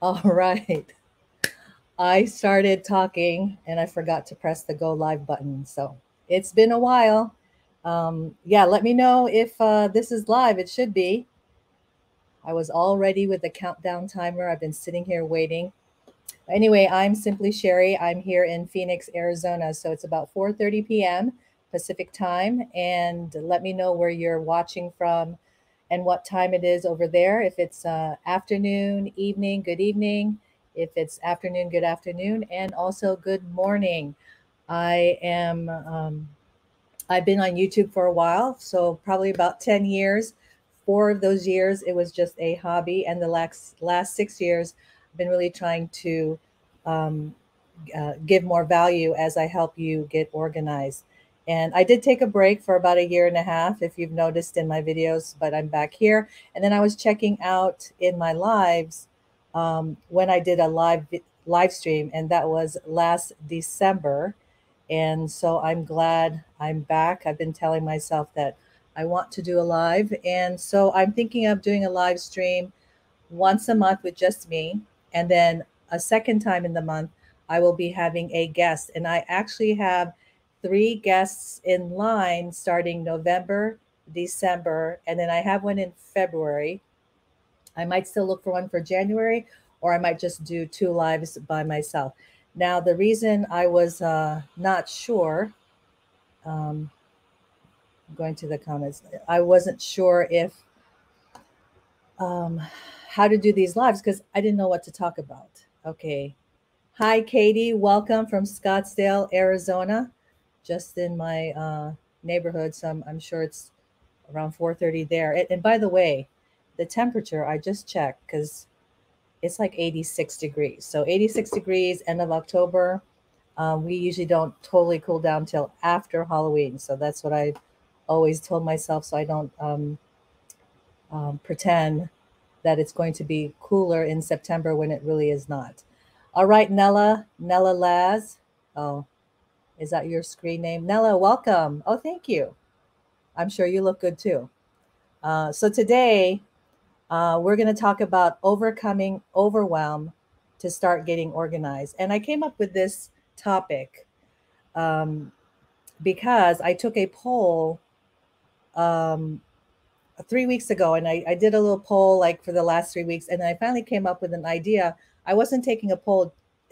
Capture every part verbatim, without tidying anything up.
All right. I started talking and I forgot to press the go live button. So it's been a while. Um, yeah, let me know if uh, this is live. It should be. I was all ready with the countdown timer. I've been sitting here waiting. Anyway, I'm Simply Cherie. I'm here in Phoenix, Arizona. So it's about four thirty p m Pacific time. And let me know where you're watching from and what time it is over there. If it's uh, afternoon, evening, good evening. If it's afternoon, good afternoon, and also good morning. I am, um, I've been on YouTube for a while, so probably about ten years. Four of those years, it was just a hobby. And the last, last six years, I've been really trying to um, uh, give more value as I help you get organized. And I did take a break for about a year and a half, if you've noticed in my videos, but I'm back here. And then I was checking out in my lives Um, when I did a live live stream, and that was last December. And so I'm glad I'm back. I've been telling myself that I want to do a live. And so I'm thinking of doing a live stream once a month with just me. And then a second time in the month, I will be having a guest. And I actually have three guests in line starting November, December, and then I have one in February. I might still look for one for January, or I might just do two lives by myself. Now, the reason I was uh, not sure, um, going to the comments, I wasn't sure if um, how to do these lives because I didn't know what to talk about. Okay. Hi, Katie. Welcome from Scottsdale, Arizona, just in my uh, neighborhood. So I'm, I'm sure it's around four thirty there. And, and by the way, the temperature, I just checked because it's like eighty-six degrees. So eighty-six degrees, end of October. Um, we usually don't totally cool down till after Halloween. So that's what I always told myself, so I don't um, um, pretend that it's going to be cooler in September when it really is not. All right, Nella, Nella Laz. Oh, is that your screen name? Nella, welcome. Oh, thank you. I'm sure you look good too. Uh, so today, Uh, we're going to talk about overcoming overwhelm to start getting organized. And I came up with this topic um, because I took a poll um, three weeks ago, and I, I did a little poll like for the last three weeks. And I finally came up with an idea. I wasn't taking a poll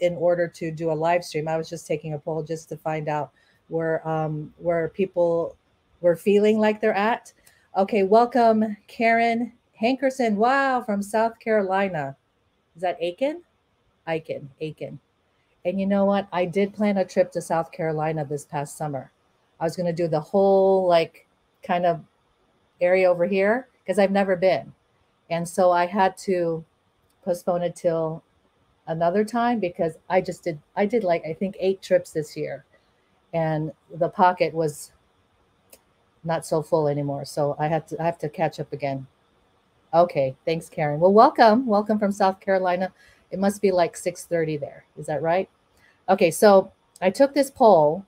in order to do a live stream. I was just taking a poll just to find out where, um, where people were feeling like they're at. Okay, welcome, Karen Hankerson, wow, from South Carolina. Is that Aiken? Aiken, Aiken. And you know what? I did plan a trip to South Carolina this past summer. I was going to do the whole like kind of area over here because I've never been. And so I had to postpone it till another time because I just did, I did like, I think eight trips this year. And the pocket was not so full anymore. So I have to, I have to catch up again. Okay, thanks, Karen. Well, welcome. Welcome from South Carolina. It must be like six thirty there. Is that right? Okay, so I took this poll,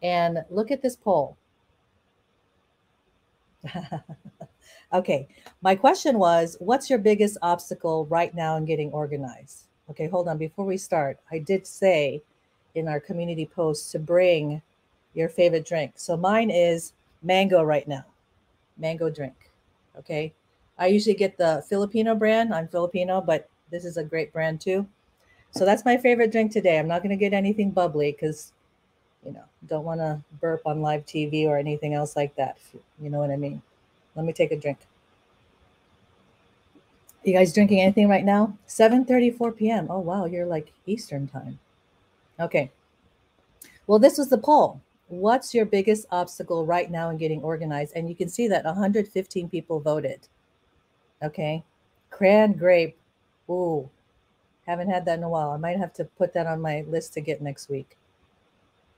and look at this poll. Okay, my question was, what's your biggest obstacle right now in getting organized? Okay, hold on. Before we start, I did say in our community post to bring your favorite drink. So mine is mango right now, mango drink, okay? I usually get the Filipino brand. I'm Filipino, but this is a great brand too. So that's my favorite drink today. I'm not going to get anything bubbly because, you know, don't want to burp on live T V or anything else like that. You know what I mean? Let me take a drink. You guys drinking anything right now? seven thirty-four p m Oh, wow. You're like Eastern time. Okay. Well, this was the poll. What's your biggest obstacle right now in getting organized? And you can see that one hundred fifteen people voted. Okay, cran grape. Ooh, haven't had that in a while. I might have to put that on my list to get next week.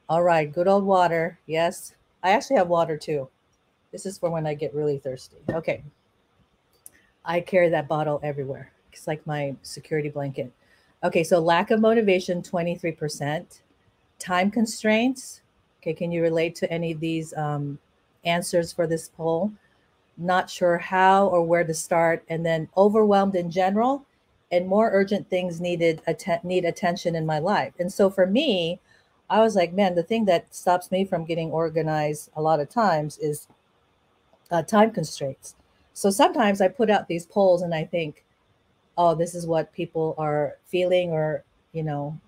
All right, good old water. Yes, I actually have water too. This is for when I get really thirsty. Okay, I carry that bottle everywhere. It's like my security blanket. Okay, so lack of motivation, twenty-three percent. Time constraints. Okay, can you relate to any of these um, answers for this poll? Not sure how or where to start, and then overwhelmed in general, and more urgent things needed att- need attention in my life. And so for me, I was like, man, the thing that stops me from getting organized a lot of times is uh, time constraints. So sometimes I put out these polls and I think, oh, this is what people are feeling, or, you know,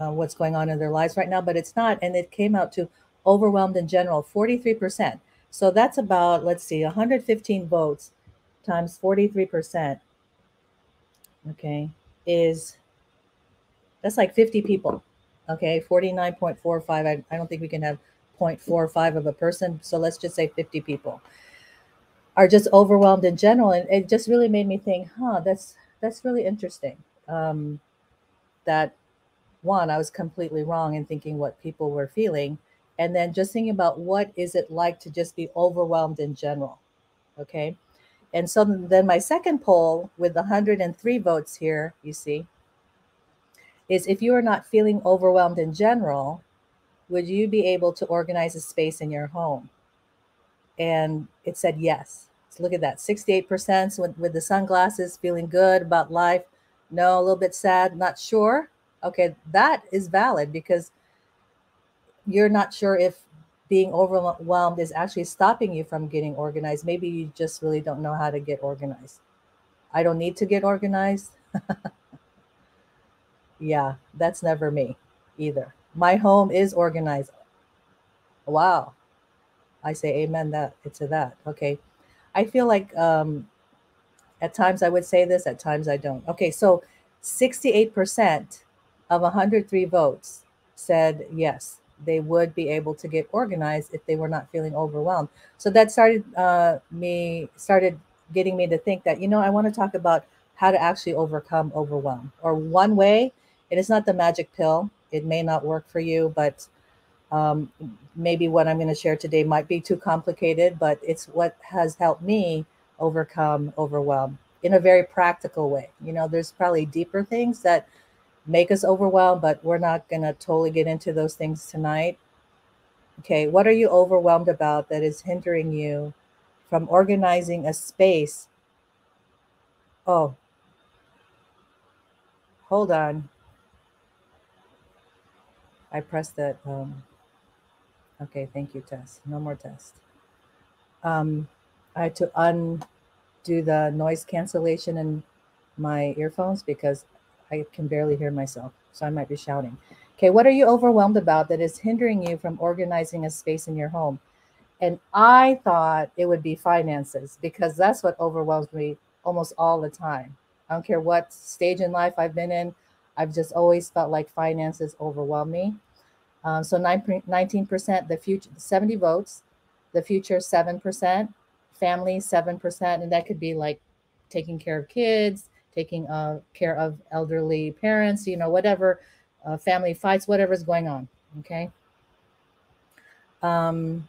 uh, what's going on in their lives right now, but it's not. And it came out to overwhelmed in general, forty-three percent. So that's about, let's see, one hundred fifteen votes times forty-three percent. Okay, is that's like fifty people. Okay, forty-nine point four five. I, I don't think we can have zero point four five of a person. So let's just say fifty people are just overwhelmed in general. And it just really made me think, huh, that's that's really interesting. Um, that one, I was completely wrong in thinking what people were feeling. And then just thinking about what is it like to just be overwhelmed in general. Okay. And so then my second poll with one hundred three votes here, you see, is if you are not feeling overwhelmed in general, would you be able to organize a space in your home? And it said yes. So look at that, sixty-eight percent with, with the sunglasses, feeling good about life. No, a little bit sad, not sure. Okay, that is valid because you're not sure if being overwhelmed is actually stopping you from getting organized. Maybe you just really don't know how to get organized. I don't need to get organized. Yeah, that's never me either. My home is organized. Wow. I say amen that to that. Okay. I feel like um, at times I would say this, at times I don't. Okay, so sixty-eight percent of one hundred three votes said yes, they would be able to get organized if they were not feeling overwhelmed. So that started uh, me started getting me to think that, you know, I want to talk about how to actually overcome overwhelm. Or one way, it is not the magic pill. It may not work for you, but um, maybe what I'm going to share today might be too complicated, but it's what has helped me overcome overwhelm in a very practical way. You know, there's probably deeper things that make us overwhelmed, but we're not going to totally get into those things tonight. Okay, what are you overwhelmed about that is hindering you from organizing a space? Oh, hold on. I pressed that. Um, okay, thank you, Tess. No more test. Um, I had to undo the noise cancellation in my earphones because I can barely hear myself, so I might be shouting. Okay, what are you overwhelmed about that is hindering you from organizing a space in your home? And I thought it would be finances because that's what overwhelms me almost all the time. I don't care what stage in life I've been in, I've just always felt like finances overwhelm me. Um, so nineteen percent, the future, seventy votes, the future seven percent, family seven percent, and that could be like taking care of kids, taking uh, care of elderly parents, you know, whatever, uh, family fights, whatever's going on, okay? Um,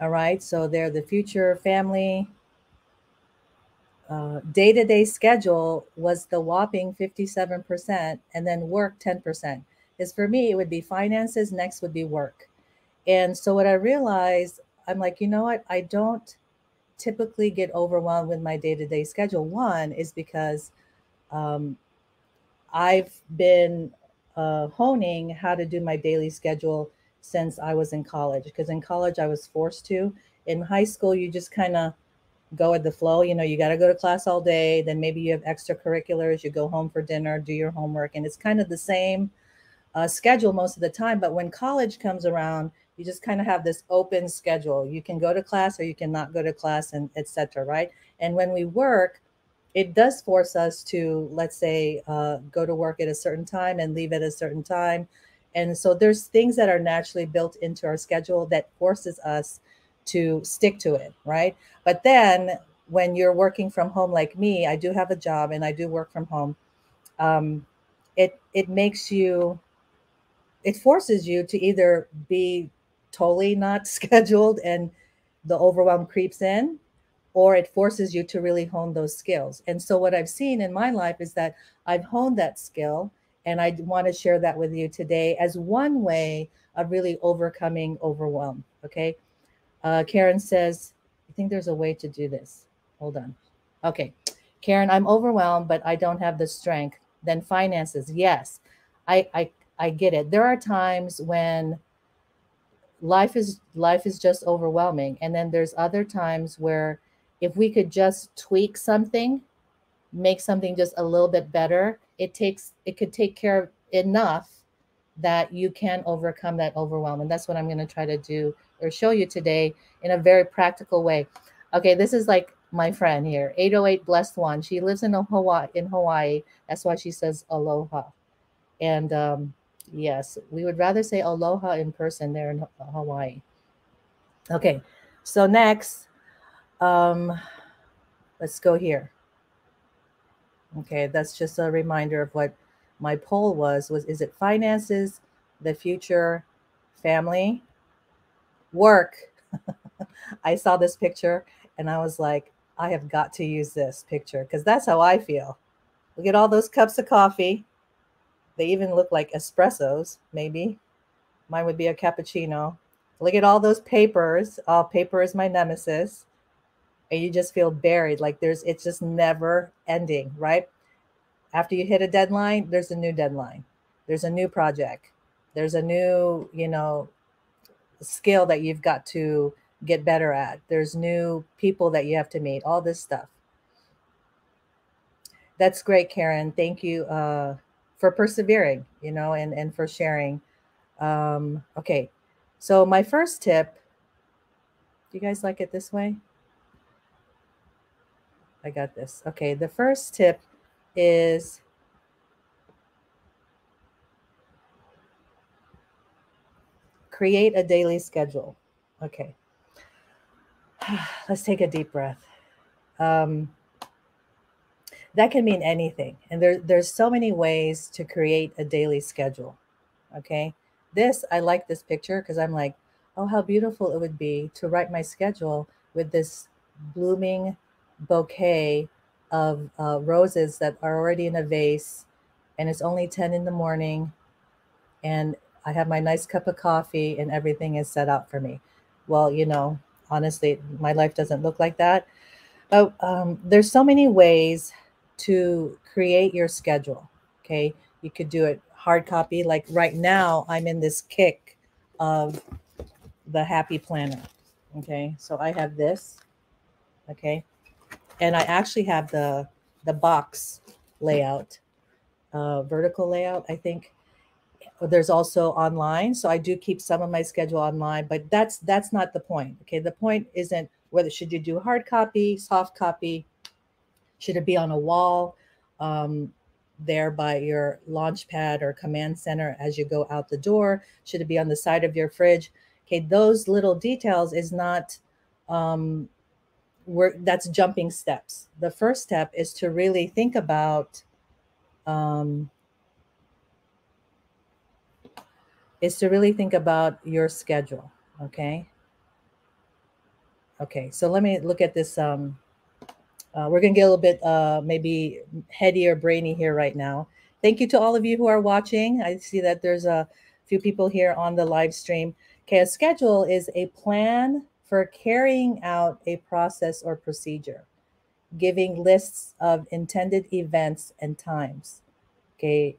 all right, so they're the future, family. Uh, day-to-day schedule was the whopping fifty-seven percent, and then work ten percent. Because for me, it would be finances, next would be work. And so what I realized, I'm like, you know what, I don't typically get overwhelmed with my day-to-day schedule. One is because um, I've been uh, honing how to do my daily schedule since I was in college, because in college I was forced to. In high school, you just kind of go with the flow. You know, you got to go to class all day, then maybe you have extracurriculars, you go home for dinner, do your homework, and it's kind of the same uh, schedule most of the time. But when college comes around, you just kind of have this open schedule. You can go to class or you cannot go to class, and et cetera, right? And when we work, it does force us to, let's say, uh, go to work at a certain time and leave at a certain time. And so there's things that are naturally built into our schedule that forces us to stick to it, right? But then when you're working from home like me, I do have a job and I do work from home. Um, it, it makes you, it forces you to either be totally not scheduled and the overwhelm creeps in, or it forces you to really hone those skills. And so what I've seen in my life is that I've honed that skill, and I want to share that with you today as one way of really overcoming overwhelm. Okay. Uh, Karen says, I think there's a way to do this. Hold on. Okay. Karen, I'm overwhelmed, but I don't have the strength. Then finances. Yes, I, I, I get it. There are times when life is, life is just overwhelming. And then there's other times where if we could just tweak something, make something just a little bit better, it takes, it could take care of enough that you can overcome that overwhelm. And that's what I'm going to try to do or show you today in a very practical way. Okay, this is like my friend here, eight oh eight Blessed One. She lives in Hawaii. In Hawaii, that's why she says aloha. And um, yes, we would rather say aloha in person there in Hawaii. Okay, so next, um, let's go here. Okay, that's just a reminder of what my poll was, was, is it finances, the future, family, work? I saw this picture and I was like, I have got to use this picture because that's how I feel. We get all those cups of coffee. They even look like espressos, maybe. Mine would be a cappuccino. Look at all those papers. Oh, paper is my nemesis. And you just feel buried. Like there's, it's just never ending, right? After you hit a deadline, there's a new deadline. There's a new project. There's a new, you know, skill that you've got to get better at. There's new people that you have to meet, all this stuff. That's great, Karen. Thank you uh, for persevering, you know, and, and for sharing. Um, okay. So my first tip, do you guys like it this way? I got this. Okay. The first tip is create a daily schedule. Okay. Let's take a deep breath. Um, that can mean anything. And there, there's so many ways to create a daily schedule. Okay. This, I like this picture because I'm like, oh, how beautiful it would be to write my schedule with this blooming bouquet of uh, roses that are already in a vase, and it's only ten in the morning, and I have my nice cup of coffee and everything is set out for me. Well, you know, honestly, my life doesn't look like that. But um, there's so many ways to create your schedule. Okay. You could do it hard copy. Like right now I'm in this kick of the Happy Planner. Okay. So I have this. Okay. And I actually have the, the box layout, uh, vertical layout, I think. There's also online. So I do keep some of my schedule online, but that's, that's not the point. Okay. The point isn't whether should you do hard copy, soft copy, should it be on a wall, um, there by your launch pad or command center as you go out the door, should it be on the side of your fridge? Okay. Those little details is not, um, We're, that's jumping steps. The first step is to really think about, um, is to really think about your schedule. Okay. Okay. So let me look at this. Um, uh, we're going to get a little bit, uh, maybe heady or brainy here right now. Thank you to all of you who are watching. I see that there's a few people here on the live stream. Okay. A schedule is a plan for carrying out a process or procedure, giving lists of intended events and times. Okay,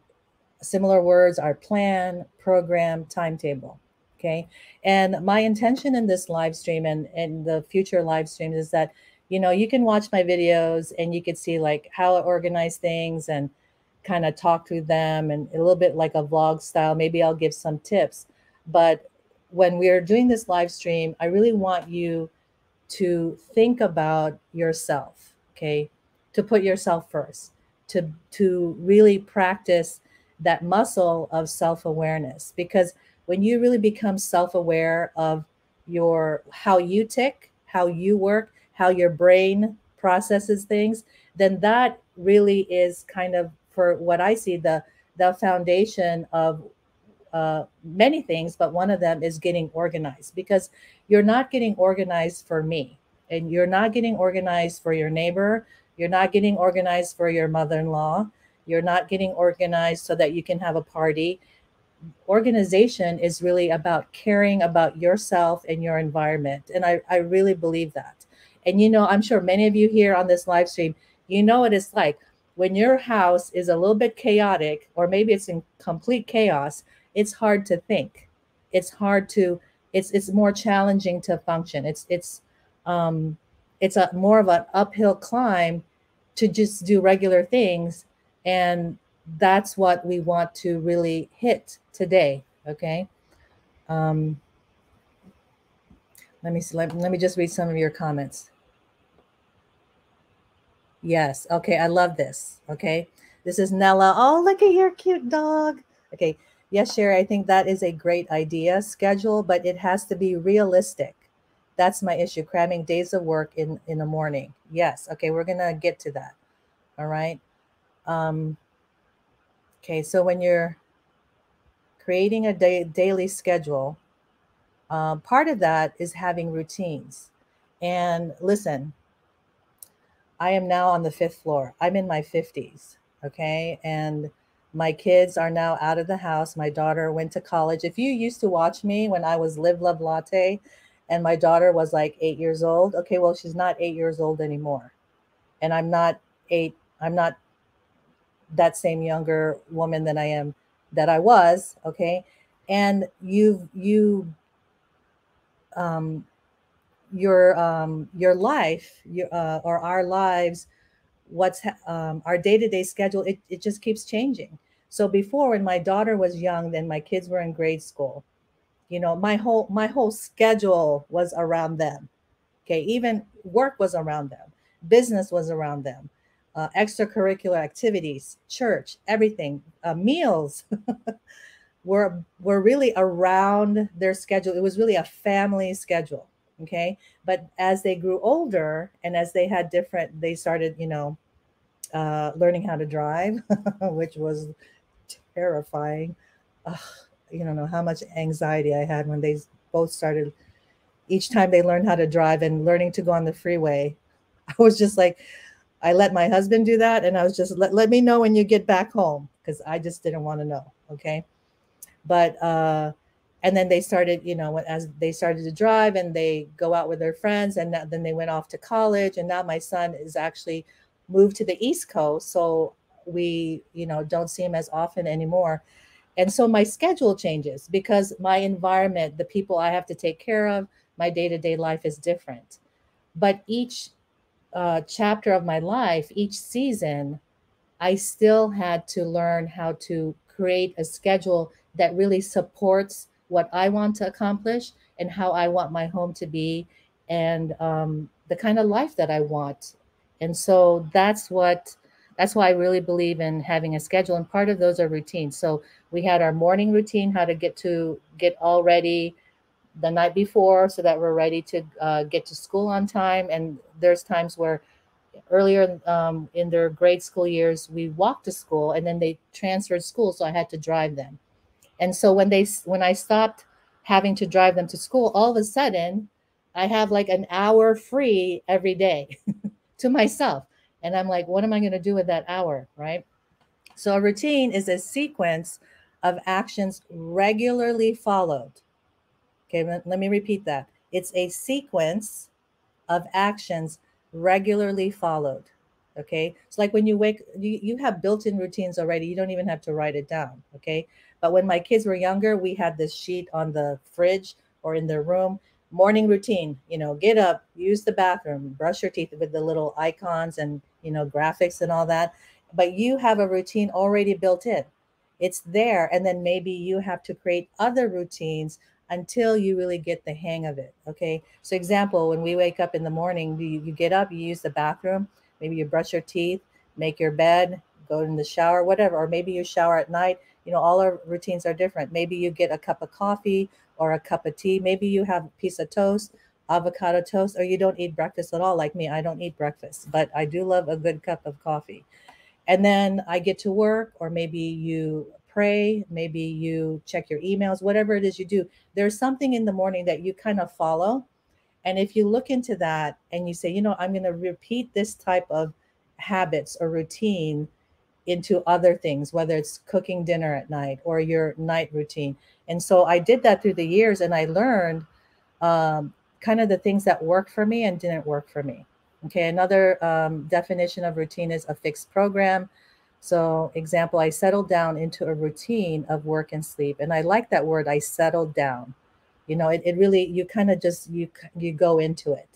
similar words are plan, program, timetable. Okay, and my intention in this live stream and, and the future live streams is that, you know, you can watch my videos and you could see like how I organize things and kind of talk through them and a little bit like a vlog style. Maybe I'll give some tips, but when we're doing this live stream, I really want you to think about yourself, okay? To put yourself first, to, to really practice that muscle of self-awareness. Because when you really become self-aware of your, how you tick, how you work, how your brain processes things, then that really is kind of, for what I see, the, the foundation of Uh, many things, but one of them is getting organized, because you're not getting organized for me, and you're not getting organized for your neighbor. You're not getting organized for your mother-in-law. You're not getting organized so that you can have a party. Organization is really about caring about yourself and your environment. And I, I really believe that. And, you know, I'm sure many of you here on this live stream, You know what it's like when your house is a little bit chaotic, or maybe it's in complete chaos. It's hard to think. It's hard to, it's it's more challenging to function. It's it's um it's a more of an uphill climb to just do regular things, and that's what we want to really hit today. Okay. Um, let me see, let, let me just read some of your comments. Yes. Okay. I love this. Okay. This is Nella. Oh, look at your cute dog. Okay. Yes, Cherie, I think that is a great idea, schedule, but it has to be realistic. That's my issue, cramming days of work in, in the morning. Yes. Okay. We're going to get to that. All right. Um, okay. So when you're creating a day, daily schedule, uh, part of that is having routines. And listen, I am now on the fifth floor. I'm in my fifties, okay? And my kids are now out of the house. My daughter went to college. If you used to watch me when I was Live, Love, Latte, and my daughter was like eight years old, okay, well, she's not eight years old anymore. And I'm not eight, I'm not that same younger woman that I am, that I was, okay? And you've, you, um, your um your life your uh, or our lives, what's um our day-to-day schedule, it, it just keeps changing. So before, when my daughter was young, then my kids were in grade school, you know, my whole my whole schedule was around them. Okay, even work was around them, business was around them, uh, extracurricular activities, church, everything, uh, meals were were really around their schedule. It was really a family schedule. Okay. But as they grew older and as they had different, they started, you know, uh, learning how to drive, which was terrifying. Ugh, you don't know how much anxiety I had when they both started, each time they learned how to drive and learning to go on the freeway. I was just like, I let my husband do that. And I was just, let, let me know when you get back home, because I just didn't want to know. Okay. But, uh, and then they started, you know, as they started to drive and they go out with their friends, and then they went off to college. And now my son is actually moved to the East Coast. So we, you know, don't see him as often anymore. And so my schedule changes because my environment, the people I have to take care of, my day-to-day life is different. But each uh, chapter of my life, each season, I still had to learn how to create a schedule that really supports what I want to accomplish and how I want my home to be, and um, the kind of life that I want. And so that's what, that's why I really believe in having a schedule. And part of those are routines. So we had our morning routine, how to get to get all ready the night before so that we're ready to uh, get to school on time. And there's times where earlier um, in their grade school years, we walked to school and then they transferred school. So I had to drive them. And so when they, when I stopped having to drive them to school, all of a sudden I have like an hour free every day to myself. And I'm like, what am I going to do with that hour? Right. So a routine is a sequence of actions regularly followed. Okay. Let me repeat that. It's a sequence of actions regularly followed. Okay. It's like when you wake, you, you have built-in routines already. You don't even have to write it down. Okay. But when my kids were younger, we had this sheet on the fridge or in their room, morning routine, you know, get up, use the bathroom, brush your teeth, with the little icons and, you know, graphics and all that. But you have a routine already built in. It's there. And then maybe you have to create other routines until you really get the hang of it. Okay. So example, when we wake up in the morning, you, you get up, you use the bathroom, maybe you brush your teeth, make your bed, go in the shower, whatever, or maybe you shower at night. You know, all our routines are different. Maybe you get a cup of coffee or a cup of tea. Maybe you have a piece of toast, avocado toast, or you don't eat breakfast at all. Like me, I don't eat breakfast, but I do love a good cup of coffee. And then I get to work, or maybe you pray, maybe you check your emails, whatever it is you do. There's something in the morning that you kind of follow. And if you look into that and you say, you know, I'm going to repeat this type of habits or routine into other things, whether it's cooking dinner at night or your night routine. And so I did that through the years, and I learned um, kind of the things that worked for me and didn't work for me. Okay, another um, definition of routine is a fixed program. So example, I settled down into a routine of work and sleep. And I like that word, I settled down. You know, it, it really, you kind of just, you, you go into it.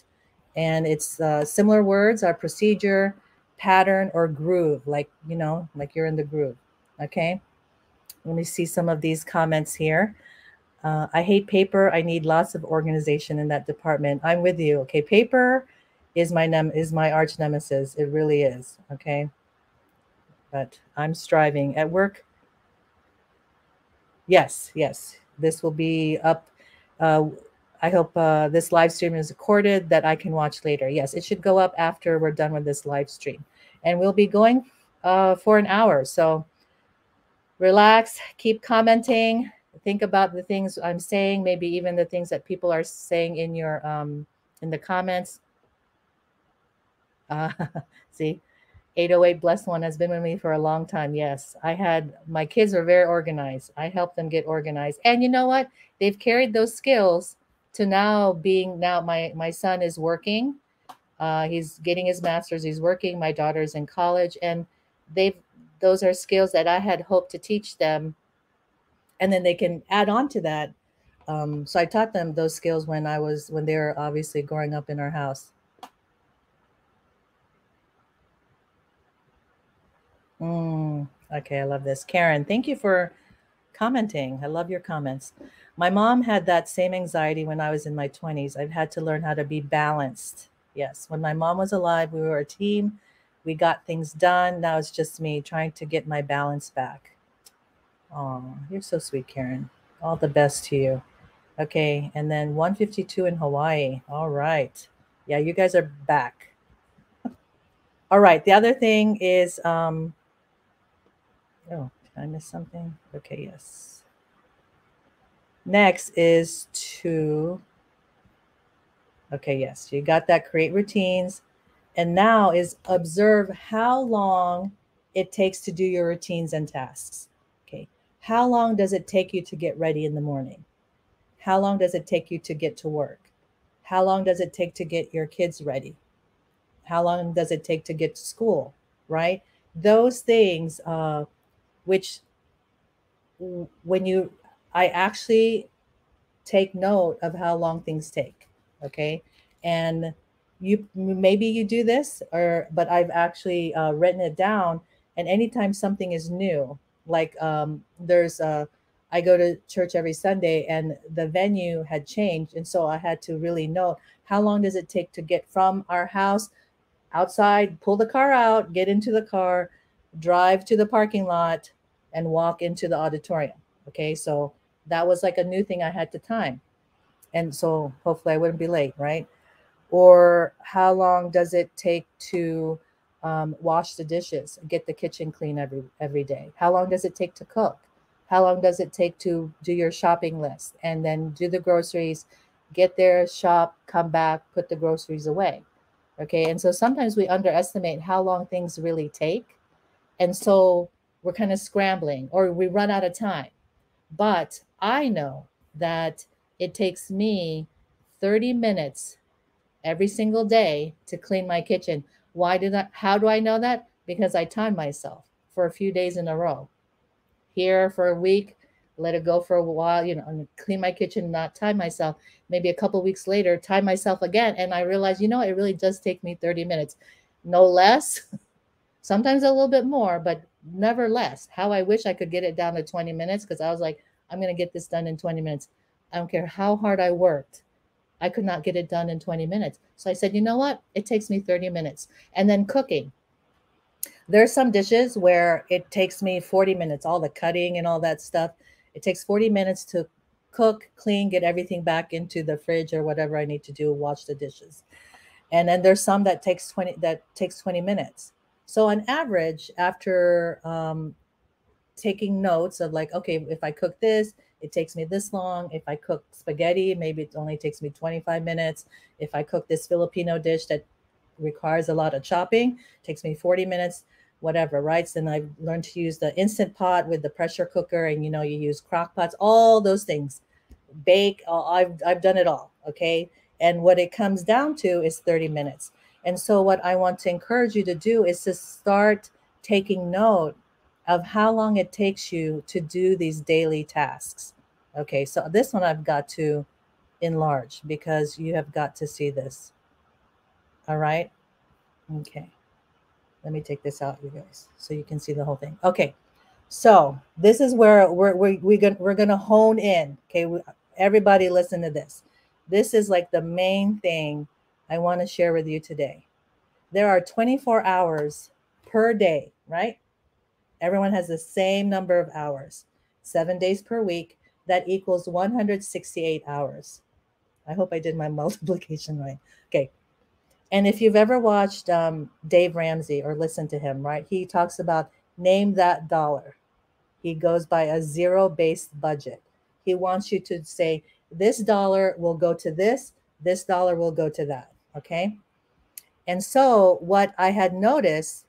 And it's uh, similar words are procedure, pattern, or groove, like, you know, like you're in the groove. Okay, let me see some of these comments here. Uh, I hate paper. I need lots of organization in that department. I'm with you. Okay, paper is my nem is my arch nemesis. It really is. Okay, but I'm striving at work. Yes, yes. This will be up. Uh, I hope uh, this live stream is recorded that I can watch later. Yes, it should go up after we're done with this live stream, and we'll be going uh, for an hour. So relax. Keep commenting. Think about the things I'm saying, maybe even the things that people are saying in your um, in the comments. Uh, see, eight oh eight Blessed One has been with me for a long time. Yes, I had, my kids are very organized. I helped them get organized. And you know what? They've carried those skills to now being, now my, my son is working. Uh, he's getting his master's. He's working. My daughter's in college. And they've, those are skills that I had hoped to teach them. And then they can add on to that. Um, so I taught them those skills when I was, when they were obviously growing up in our house. Mm, okay, I love this. Karen, thank you for commenting. I love your comments. My mom had that same anxiety when I was in my twenties. I've had to learn how to be balanced. Yes, when my mom was alive, we were a team. We got things done. Now it's just me trying to get my balance back. Oh, you're so sweet, Karen. All the best to you. Okay, and then one fifty-two in Hawaii. All right. Yeah, you guys are back. All right, the other thing is... Um, oh, did I miss something? Okay, yes. Next is to... Okay, yes, you got that. Create routines. And now is observe how long it takes to do your routines and tasks. How long does it take you to get ready in the morning? How long does it take you to get to work? How long does it take to get your kids ready? How long does it take to get to school, right? Those things, uh, which when you, I actually take note of how long things take, okay? And you, maybe you do this, or but I've actually uh, written it down, and anytime something is new, like um, there's a, I go to church every Sunday and the venue had changed. And so I had to really know how long does it take to get from our house outside, pull the car out, get into the car, drive to the parking lot and walk into the auditorium. Okay. So that was like a new thing I had to time. And so hopefully I wouldn't be late. Right. Or how long does it take to Um, wash the dishes, get the kitchen clean every every day. How long does it take to cook? How long does it take to do your shopping list and then do the groceries, get there, shop, come back, put the groceries away? Okay, and so sometimes we underestimate how long things really take. And so we're kind of scrambling or we run out of time. But I know that it takes me thirty minutes every single day to clean my kitchen. Why did I, how do I know that? Because I timed myself for a few days in a row. Here for a week, let it go for a while, you know, and clean my kitchen, not time myself. Maybe a couple of weeks later, time myself again. And I realized, you know, it really does take me thirty minutes, no less, sometimes a little bit more, but never less. How I wish I could get it down to twenty minutes. Cause I was like, I'm going to get this done in twenty minutes. I don't care how hard I worked. I could not get it done in twenty minutes. So I said, you know what? It takes me thirty minutes. And then cooking. There are some dishes where it takes me forty minutes, all the cutting and all that stuff. It takes forty minutes to cook, clean, get everything back into the fridge or whatever I need to do, wash the dishes. And then there's some that takes twenty that takes twenty minutes. So on average, after um, taking notes of like, okay, if I cook this, it takes me this long. If I cook spaghetti, maybe it only takes me twenty-five minutes. If I cook this Filipino dish that requires a lot of chopping, it takes me forty minutes, whatever, right? So then I learned to use the Instant Pot with the pressure cooker and, you know, you use crock pots, all those things. Bake, I've, I've done it all, okay? And what it comes down to is thirty minutes. And so what I want to encourage you to do is to start taking note of how long it takes you to do these daily tasks. Okay, so this one I've got to enlarge because you have got to see this. All right. Okay. Let me take this out, you guys, so you can see the whole thing. Okay. So this is where we're, we're, we're going we're gonna hone in. Okay. We, everybody listen to this. This is like the main thing I want to share with you today. There are twenty-four hours per day, right? Everyone has the same number of hours, seven days per week. That equals one hundred sixty-eight hours. I hope I did my multiplication right. Okay. And if you've ever watched um, Dave Ramsey or listened to him, right, he talks about name that dollar. He goes by a zero-based budget. He wants you to say, this dollar will go to this, this dollar will go to that, okay? And so what I had noticed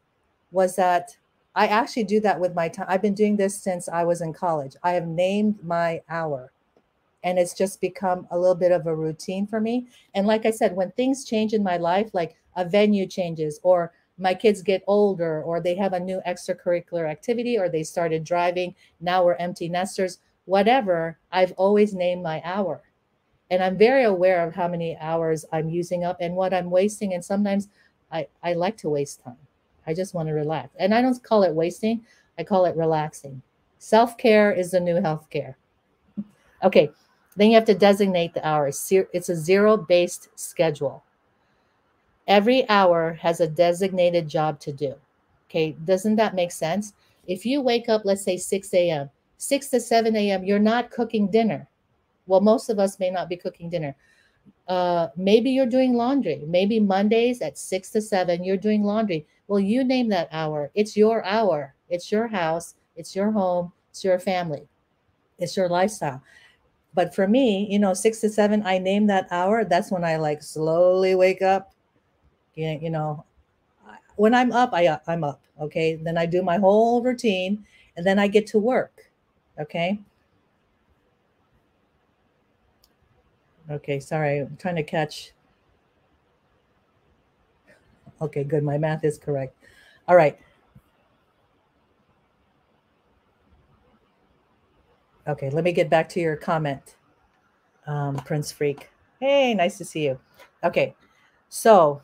was that I actually do that with my time. I've been doing this since I was in college. I have named my hour, and it's just become a little bit of a routine for me. And like I said, when things change in my life, like a venue changes, or my kids get older, or they have a new extracurricular activity, or they started driving, now we're empty nesters, whatever, I've always named my hour. And I'm very aware of how many hours I'm using up and what I'm wasting. And sometimes I, I like to waste time. I just want to relax. And I don't call it wasting. I call it relaxing. Self-care is the new healthcare. Okay. Then you have to designate the hours. It's a zero-based schedule. Every hour has a designated job to do. Okay. Doesn't that make sense? If you wake up, let's say six a m, six to seven a m, you're not cooking dinner. Well, most of us may not be cooking dinner. Uh, maybe you're doing laundry. Maybe Mondays at six to seven, you're doing laundry. Well, you name that hour. It's your hour. It's your house. It's your home. It's your family. It's your lifestyle. But for me, you know, six to seven, I name that hour. That's when I like slowly wake up. You know, when I'm up, I, I'm up. Okay. Then I do my whole routine and then I get to work. Okay. Okay. Sorry. I'm trying to catch. Okay, good. My math is correct. All right. Okay, let me get back to your comment, um, Prince Freak. Hey, nice to see you. Okay, so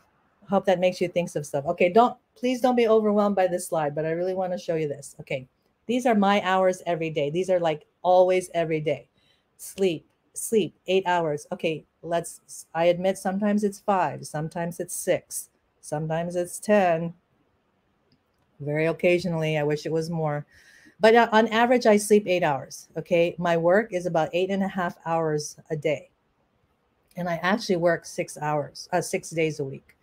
hope that makes you think of stuff. Okay, don't please don't be overwhelmed by this slide, but I really want to show you this. Okay, these are my hours every day. These are like always every day. Sleep, sleep, eight hours. Okay, let's. I admit sometimes it's five, sometimes it's six. Sometimes it's ten. Very occasionally, I wish it was more. But on average, I sleep eight hours, okay? My work is about eight and a half hours a day. And I actually work six hours, uh, six days a week.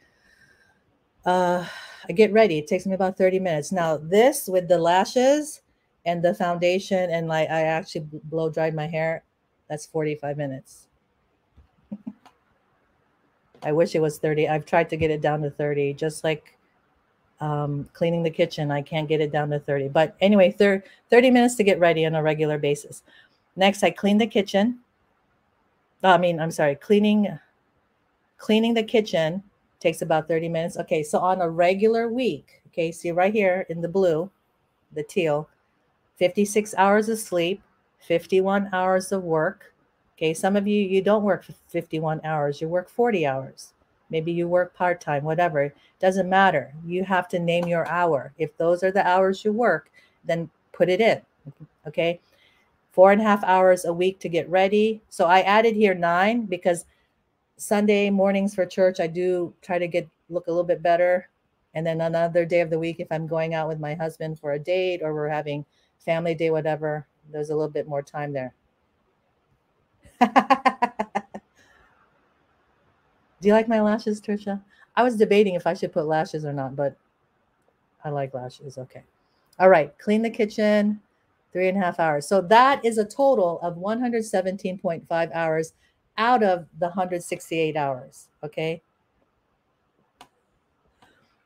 Uh, I get ready. It takes me about thirty minutes. Now, this with the lashes and the foundation, and like I actually blow dried my hair, that's forty-five minutes. I wish it was thirty. I've tried to get it down to thirty, just like um, cleaning the kitchen. I can't get it down to thirty. But anyway, thirty minutes to get ready on a regular basis. Next, I clean the kitchen. I mean, I'm sorry, cleaning, cleaning the kitchen takes about thirty minutes. Okay, so on a regular week, okay, see right here in the blue, the teal, fifty-six hours of sleep, fifty-one hours of work. Okay, some of you, you don't work for fifty-one hours. You work forty hours. Maybe you work part-time, whatever. It doesn't matter. You have to name your hour. If those are the hours you work, then put it in, okay? Four and a half hours a week to get ready. So I added here nine because Sunday mornings for church, I do try to get look a little bit better. And then another day of the week, if I'm going out with my husband for a date or we're having family day, whatever, there's a little bit more time there. Do you like my lashes, Trisha? I was debating if I should put lashes or not, but I like lashes. Okay. All right. Clean the kitchen, three and a half hours. So that is a total of one hundred seventeen point five hours out of the one hundred sixty-eight hours. Okay.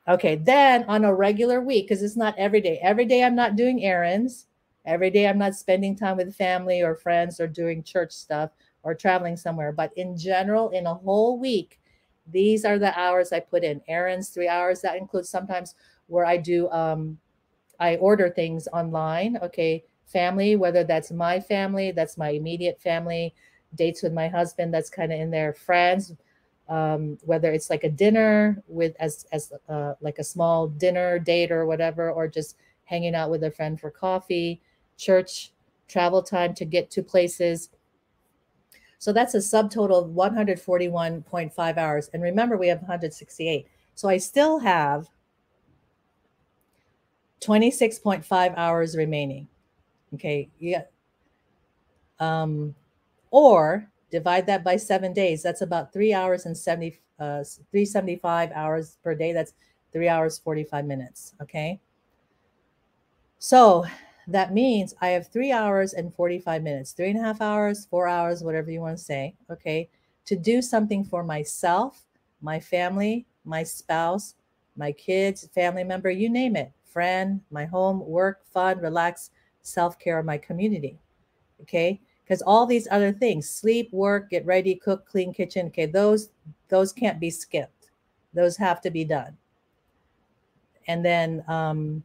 Okay. Then on a regular week, because it's not every day, every day I'm not doing errands. Every day I'm not spending time with family or friends or doing church stuff or traveling somewhere. But in general, in a whole week, These are the hours I put in. Errands, three hours. That includes sometimes where I do, um, I order things online. Okay, family, whether that's my family, that's my immediate family, dates with my husband, that's kind of in there. Friends, um, whether it's like a dinner with as, as uh, like a small dinner date or whatever, or just hanging out with a friend for coffee, church, travel time to get to places. So that's a subtotal of one hundred forty-one point five hours. And remember, we have one hundred sixty-eight. So I still have twenty-six point five hours remaining. Okay, yeah. Um, or divide that by seven days. That's about three hours and seventy, uh, three hundred seventy-five hours per day. That's three hours, forty-five minutes. Okay. So that means I have three hours and forty-five minutes, three and a half hours, four hours, whatever you want to say, okay, to do something for myself, my family, my spouse, my kids, family member, you name it, friend, my home, work, fun, relax, self-care, my community, okay? Because all these other things, sleep, work, get ready, cook, clean kitchen, okay, those, those can't be skipped. Those have to be done. And then, um,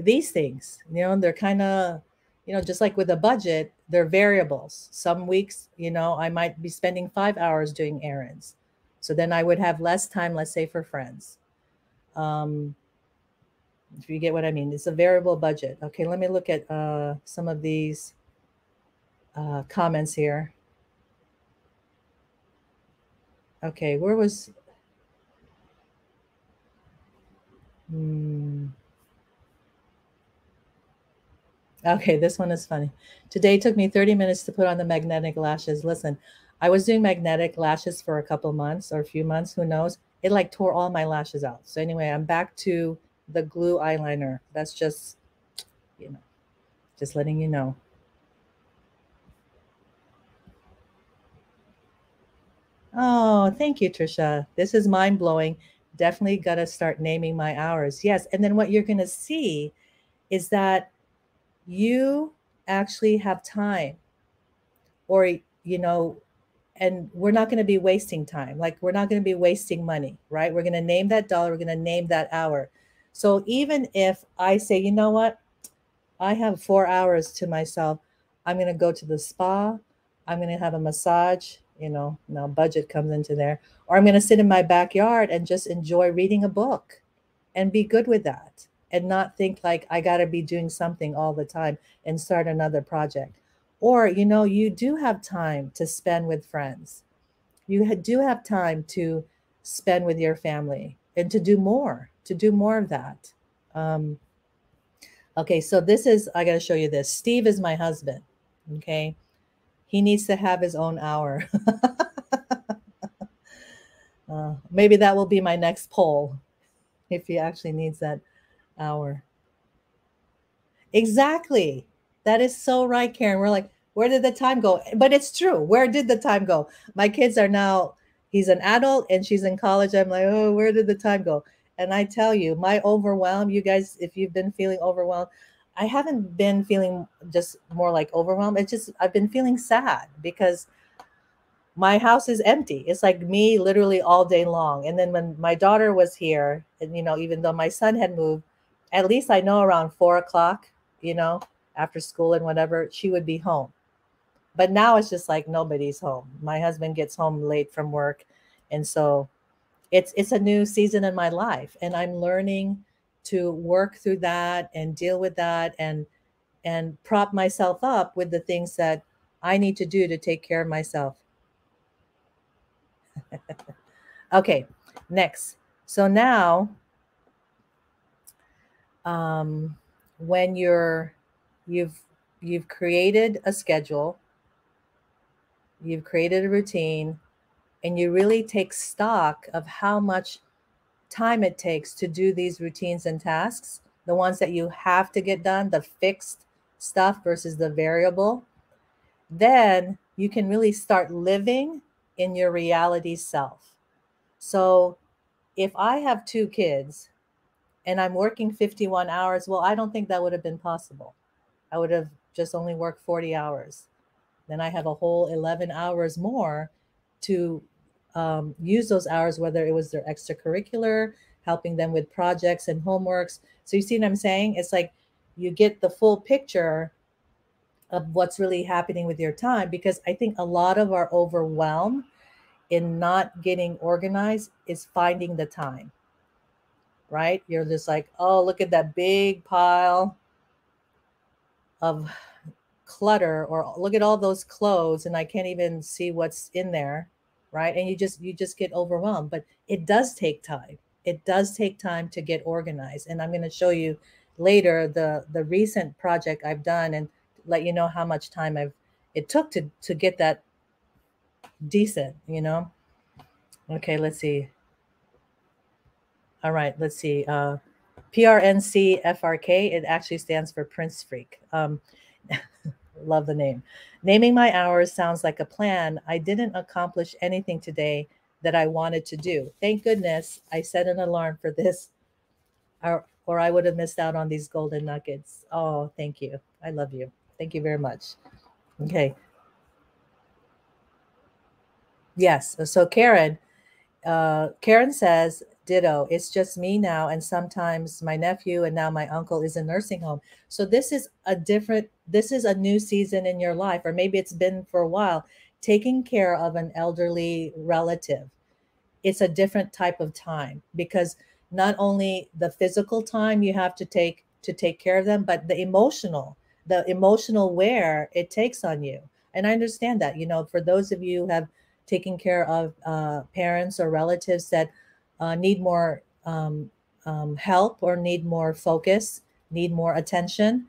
these things, you know, they're kind of, you know, just like with a budget, they're variables. Some weeks, you know, I might be spending five hours doing errands. So then I would have less time, let's say, for friends. Um, if you get what I mean, it's a variable budget. Okay, let me look at uh, some of these uh, comments here. Okay, where was... Hmm... Okay, this one is funny. Today took me thirty minutes to put on the magnetic lashes. Listen, I was doing magnetic lashes for a couple months or a few months, who knows? It like tore all my lashes out. So anyway, I'm back to the glue eyeliner. That's just, you know, just letting you know. Oh, thank you, Trisha. This is mind-blowing. Definitely got to start naming my hours. Yes, and then what you're going to see is that you actually have time, or, you know, and we're not going to be wasting time. Like we're not going to be wasting money, right? We're going to name that dollar. We're going to name that hour. So even if I say, you know what, I have four hours to myself, I'm going to go to the spa. I'm going to have a massage, you know, now budget comes into there, or I'm going to sit in my backyard and just enjoy reading a book and be good with that. And not think like I got to be doing something all the time and start another project. Or, you know, you do have time to spend with friends. You do have time to spend with your family and to do more, to do more of that. Um, okay, so this is, I got to show you this. Steve is my husband, okay? He needs to have his own hour. uh, maybe that will be my next poll, if he actually needs that hour. Exactly. That is so right, Karen. We're like, where did the time go? But it's true. Where did the time go? My kids are now, he's an adult and she's in college. I'm like, oh, where did the time go? And I tell you, my overwhelm, you guys, if you've been feeling overwhelmed, I haven't been feeling just more like overwhelmed. It's just, I've been feeling sad because my house is empty. It's like me literally all day long. And then when my daughter was here, and, you know, even though my son had moved, at least I know around four o'clock, you know, after school and whatever, she would be home. But now it's just like nobody's home. My husband gets home late from work. And so it's it's a new season in my life. And I'm learning to work through that and deal with that and and prop myself up with the things that I need to do to take care of myself. Okay, next. So now... Um, when you're, you've, you've created a schedule, you've created a routine, and you really take stock of how much time it takes to do these routines and tasks, the ones that you have to get done, the fixed stuff versus the variable, then you can really start living in your reality self. So if I have two kids, and I'm working fifty-one hours, well, I don't think that would have been possible. I would have just only worked forty hours. Then I have a whole eleven hours more to um, use those hours, whether it was their extracurricular, helping them with projects and homeworks. So you see what I'm saying? It's like you get the full picture of what's really happening with your time, because I think a lot of our overwhelm in not getting organized is finding the time, right? You're just like, oh, look at that big pile of clutter, or look at all those clothes and I can't even see what's in there, right? And you just you just get overwhelmed. But it does take time. It does take time to get organized. And I'm going to show you later the the recent project I've done and let you know how much time I've it took to to get that decent, you know. Okay, let's see. All right, let's see. Uh, P R N C F R K. It actually stands for Prince Freak. Um, love the name. Naming my hours sounds like a plan. I didn't accomplish anything today that I wanted to do. Thank goodness I set an alarm for this, or, or I would have missed out on these golden nuggets. Oh, thank you. I love you. Thank you very much. Okay. Yes. So Karen, uh, Karen says, ditto. It's just me now, and sometimes my nephew, and now my uncle is in nursing home. So this is a different, this is a new season in your life, or maybe it's been for a while, taking care of an elderly relative. It's a different type of time, because not only the physical time you have to take to take care of them, but the emotional, the emotional wear it takes on you. And I understand that, you know, for those of you who have taken care of uh, parents or relatives that Uh, need more um, um, help, or need more focus, need more attention.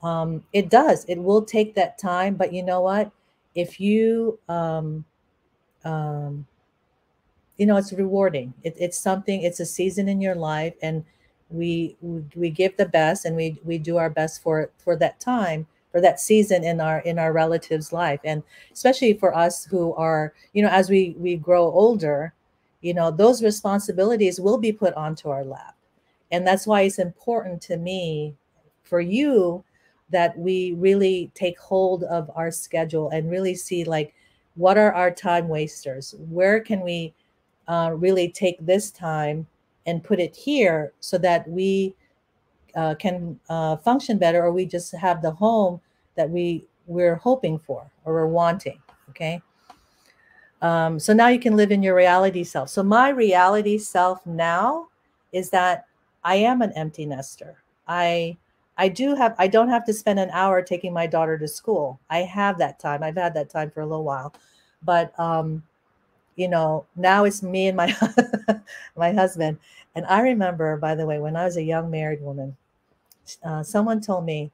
Um, it does. It will take that time. But you know what? If you, um, um, you know, it's rewarding. It, it's something, it's a season in your life, and we we give the best, and we we do our best for for that time, for that season in our in our relative's life. And especially for us who are, you know, as we we grow older, you know, those responsibilities will be put onto our lap. And that's why it's important to me, for you, that we really take hold of our schedule and really see, like, what are our time wasters? Where can we uh, really take this time and put it here so that we uh, can uh, function better, or we just have the home that we, we're hoping for, or we're wanting, okay? Um, so now you can live in your reality self. So my reality self now is that I am an empty nester. I, I do have, I don't have to spend an hour taking my daughter to school. I have that time. I've had that time for a little while, but, um, you know, now it's me and my, my husband. And I remember, by the way, when I was a young married woman, uh, someone told me,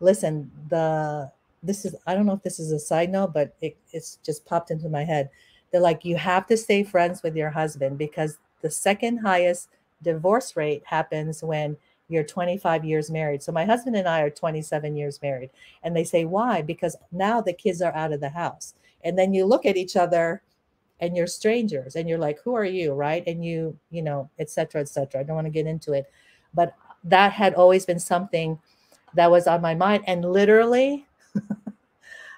listen, the, this is, I don't know if this is a side note, but it, it's just popped into my head. They're like, you have to stay friends with your husband, because the second highest divorce rate happens when you're twenty-five years married. So my husband and I are twenty-seven years married. And they say, why? Because now the kids are out of the house. And then you look at each other and you're strangers, and you're like, who are you? Right. And you, you know, et cetera, et cetera. I don't want to get into it, but that had always been something that was on my mind. And literally,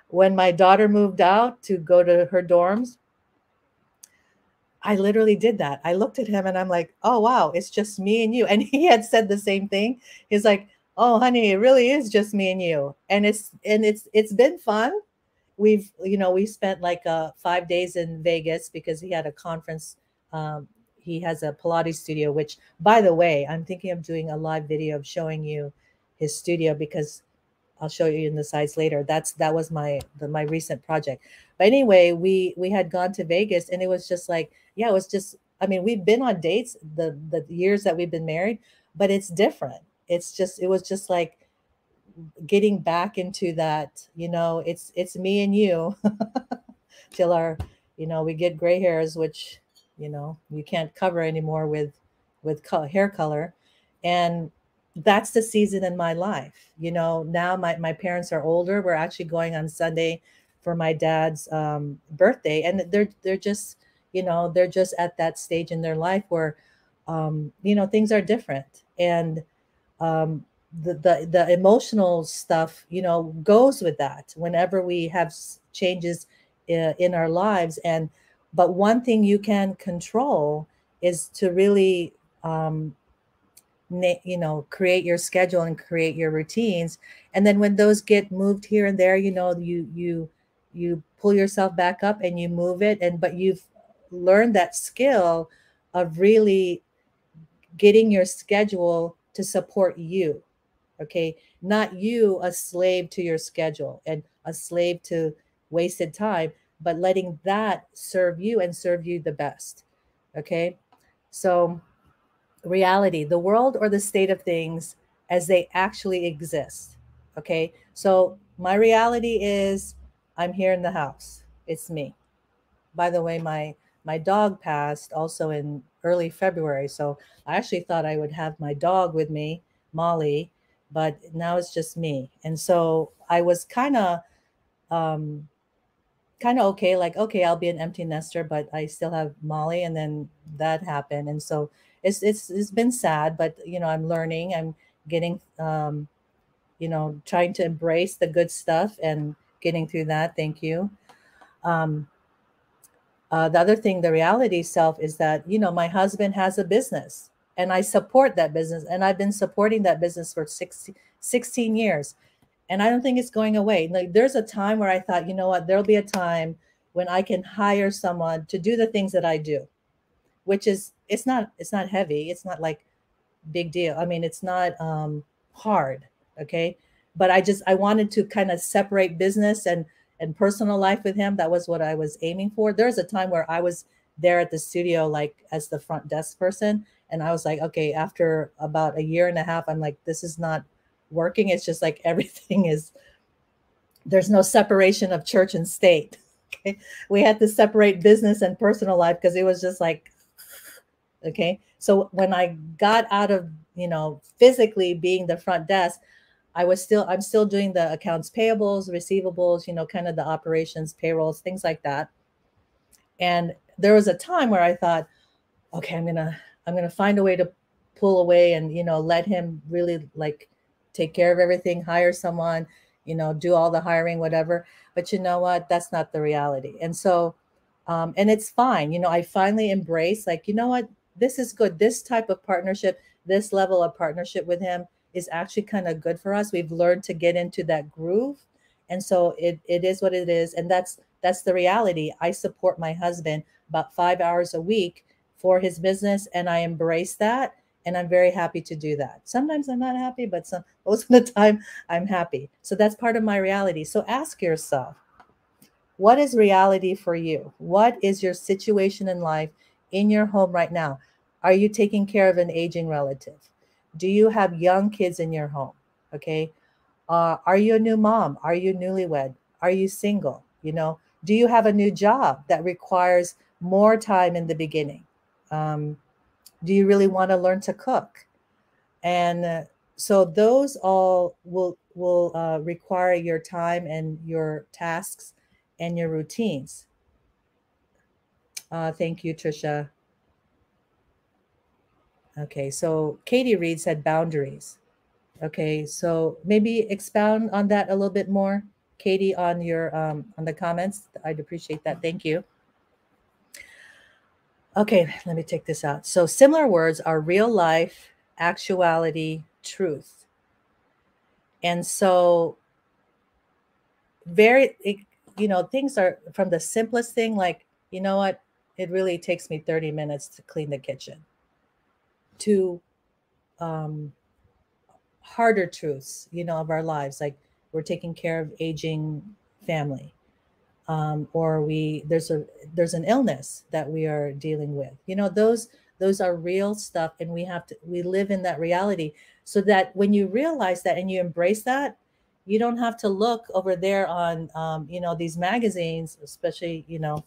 when my daughter moved out to go to her dorms, I literally did that. I looked at him and I'm like, oh, wow, it's just me and you. And he had said the same thing. He's like, oh, honey, it really is just me and you. And it's, and it's, it's been fun. We've, you know, we spent like uh, five days in Vegas because he had a conference. Um, he has a Pilates studio, which, by the way, I'm thinking of doing a live video of showing you his studio, because I'll show you in the sides later. That's, that was my, the, my recent project. But anyway, we, we had gone to Vegas, and it was just like, yeah, it was just, I mean, we've been on dates the, the years that we've been married, but it's different. It's just, it was just like getting back into that, you know, it's, it's me and you till our, you know, we get gray hairs, which, you know, you can't cover anymore with, with co- hair color. And that's the season in my life. You know, now my, my parents are older. We're actually going on Sunday for my dad's um, birthday. And they're, they're just, you know, they're just at that stage in their life where, um, you know, things are different. And um, the, the, the emotional stuff, you know, goes with that whenever we have changes in, in our lives. And But one thing you can control is to really, um, you know, create your schedule and create your routines. And then when those get moved here and there, you know, you you you pull yourself back up and you move it. And but you've learned that skill of really getting your schedule to support you, okay? Not you a slave to your schedule and a slave to wasted time, but letting that serve you and serve you the best, okay? So reality, the world or the state of things as they actually exist, okay? So my reality is I'm here in the house. It's me. By the way, my my dog passed also in early February. So I actually thought I would have my dog with me, Molly, but now it's just me. And so I was kind of um, kind of okay, like, okay, I'll be an empty nester, but I still have Molly. And then that happened. And so it's it's it's been sad, but, you know, I'm learning, I'm getting, um, you know, trying to embrace the good stuff and getting through that. Thank you. Um, Uh, the other thing, the reality self, is that, you know, my husband has a business and I support that business, and I've been supporting that business for sixteen years, and I don't think it's going away. Like, there's a time where I thought, you know what, there'll be a time when I can hire someone to do the things that I do, which is, it's not, it's not heavy. It's not like big deal. I mean, it's not um, hard. Okay. But I just, I wanted to kind of separate business and and personal life with him. That was what I was aiming for. There's a time where I was there at the studio, like as the front desk person. And I was like, okay, after about a year and a half, I'm like, this is not working. It's just like, everything is, there's no separation of church and state. Okay. We had to separate business and personal life because it was just like, okay. So when I got out of, you know, physically being the front desk, I was still, I'm still doing the accounts payables, receivables, you know, kind of the operations, payrolls, things like that. And there was a time where I thought, okay, I'm going to, I'm going to find a way to pull away and, you know, let him really like take care of everything, hire someone, you know, do all the hiring, whatever. But you know what, that's not the reality. And so, um, and it's fine. You know, I finally embraced, like, you know what, this is good. This type of partnership, this level of partnership with him is actually kind of good for us. We've learned to get into that groove. And so it, it is what it is. And that's, that's the reality. I support my husband about five hours a week for his business. And I embrace that. And I'm very happy to do that. Sometimes I'm not happy, but some, most of the time I'm happy. So that's part of my reality. So ask yourself, what is reality for you? What is your situation in life in your home right now? Are you taking care of an aging relative? Do you have young kids in your home? Okay. Uh, are you a new mom? Are you newlywed? Are you single? You know, do you have a new job that requires more time in the beginning? Um, do you really want to learn to cook? And uh, so those all will, will uh, require your time and your tasks and your routines. Uh, thank you, Tricia. Okay, so Katie Reed said boundaries. Okay, so maybe expound on that a little bit more, Katie, on your um, on the comments. I'd appreciate that. Thank you. Okay, let me take this out. So similar words are real life, actuality, truth. And so very, it, you know, things are from the simplest thing, like, you know what, it really takes me thirty minutes to clean the kitchen, to um, harder truths, you know, of our lives. Like we're taking care of aging family, um, or we, there's a, there's an illness that we are dealing with, you know, those, those are real stuff. And we have to, we live in that reality so that when you realize that and you embrace that, you don't have to look over there on, um, you know, these magazines, especially, you know,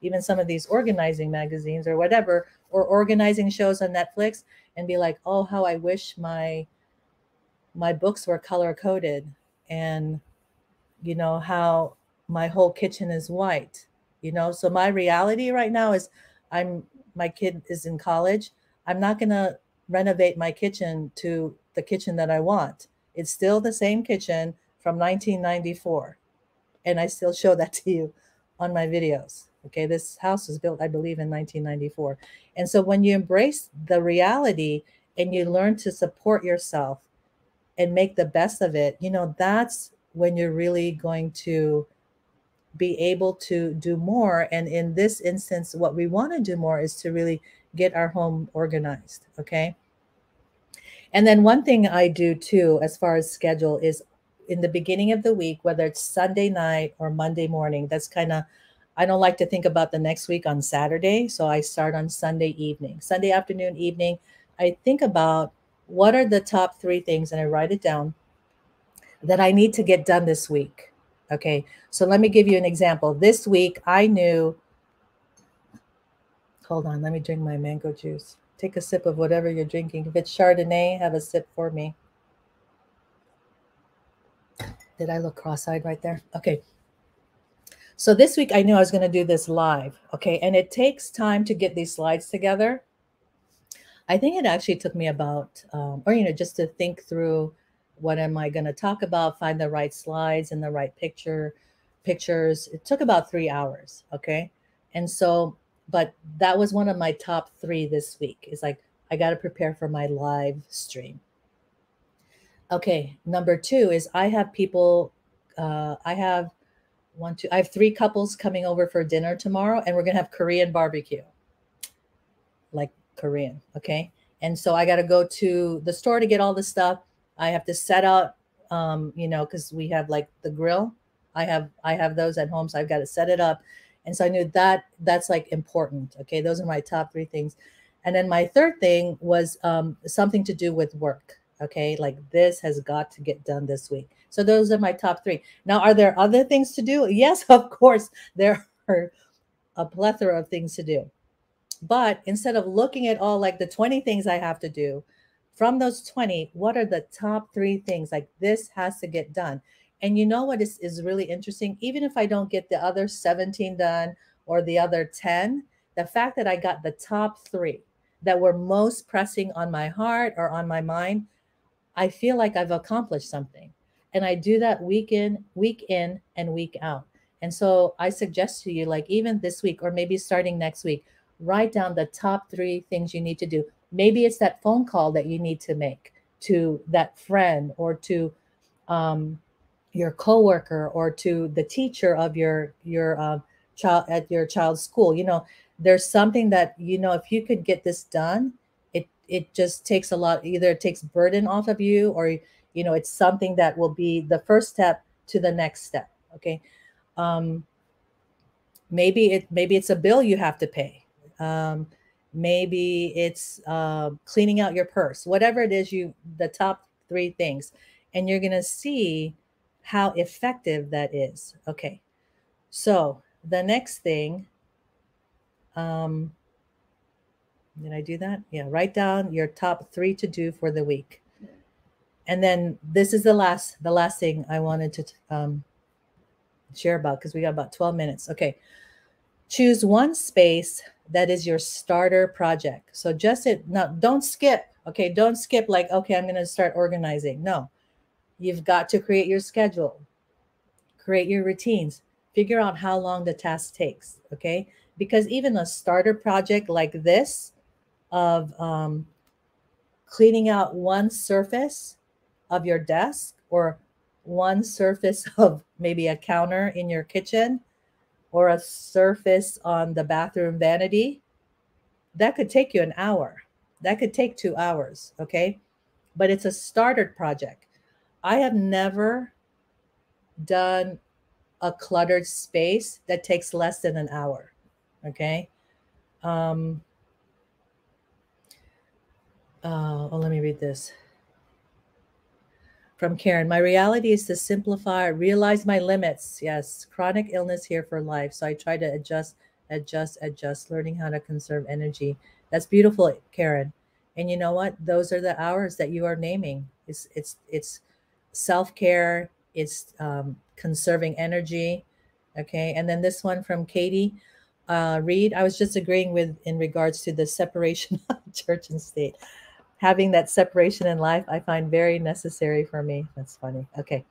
even some of these organizing magazines or whatever, or organizing shows on Netflix, and be like, oh, how I wish my, my books were color coded, and, you know, how my whole kitchen is white, you know? So my reality right now is I'm, my kid is in college. I'm not going to renovate my kitchen to the kitchen that I want. It's still the same kitchen from nineteen ninety-four. And I still show that to you on my videos. Okay, this house was built, I believe, in nineteen ninety-four. And so when you embrace the reality and you learn to support yourself and make the best of it, you know, that's when you're really going to be able to do more. And in this instance, what we want to do more is to really get our home organized. Okay. And then one thing I do too, as far as schedule, is in the beginning of the week, whether it's Sunday night or Monday morning, that's kind of, I don't like to think about the next week on Saturday. So I start on Sunday evening, Sunday afternoon, evening. I think about what are the top three things, and I write it down, that I need to get done this week. Okay. So let me give you an example. This week I knew, hold on, let me drink my mango juice. Take a sip of whatever you're drinking. If it's Chardonnay, have a sip for me. Did I look cross-eyed right there? Okay. So this week I knew I was going to do this live. Okay. And it takes time to get these slides together. I think it actually took me about, um, or, you know, just to think through, what am I going to talk about? Find the right slides and the right picture pictures. It took about three hours. Okay. And so, but that was one of my top three this week. It's like, I got to prepare for my live stream. Okay. Number two is I have people, uh, I have one, two, I have three couples coming over for dinner tomorrow, and we're going to have Korean barbecue, like Korean. Okay. And so I got to go to the store to get all this stuff. I have to set out, um, you know, because we have like the grill. I have I have those at home, so I've got to set it up. And so I knew that that's like important. Okay, those are my top three things. And then my third thing was um, something to do with work. Okay, like this has got to get done this week. So those are my top three. Now, are there other things to do? Yes, of course, there are a plethora of things to do. But instead of looking at all like the twenty things I have to do, from those twenty, what are the top three things? Like this has to get done. And you know what is, is really interesting? Even if I don't get the other seventeen done or the other ten, the fact that I got the top three that were most pressing on my heart or on my mind, I feel like I've accomplished something. And I do that week in, week in and week out. And so I suggest to you, like even this week or maybe starting next week, write down the top three things you need to do. Maybe it's that phone call that you need to make to that friend or to um, your coworker or to the teacher of your your uh, child at your child's school. You know, there's something that, you know, if you could get this done, it it just takes a lot. Either it takes burden off of you, or, you know, it's something that will be the first step to the next step. Okay, um, maybe it maybe it's a bill you have to pay. Um, Maybe it's uh, cleaning out your purse, whatever it is, you the top three things, and you're going to see how effective that is. Okay. So the next thing, um, did I do that? Yeah. Write down your top three to do for the week. And then this is the last, the last thing I wanted to um, share about, because we got about twelve minutes. Okay. Choose one space that is your starter project. So just it now, don't skip. Okay. Don't skip like, okay, I'm going to start organizing. No, you've got to create your schedule, create your routines, figure out how long the task takes. Okay. Because even a starter project like this of um, cleaning out one surface of your desk or one surface of maybe a counter in your kitchen, or a surface on the bathroom vanity, that could take you an hour. That could take two hours, okay? But it's a starter project. I have never done a cluttered space that takes less than an hour, okay? Um, uh, oh, let me read this. From Karen, my reality is to simplify, realize my limits. Yes, chronic illness here for life. So I try to adjust, adjust, adjust, learning how to conserve energy. That's beautiful, Karen. And you know what? Those are the hours that you are naming. It's it's it's self-care. It's um, conserving energy. Okay. And then this one from Katie uh, Reed. I was just agreeing with in regards to the separation of church and state. Having that separation in life, I find very necessary for me. That's funny. Okay.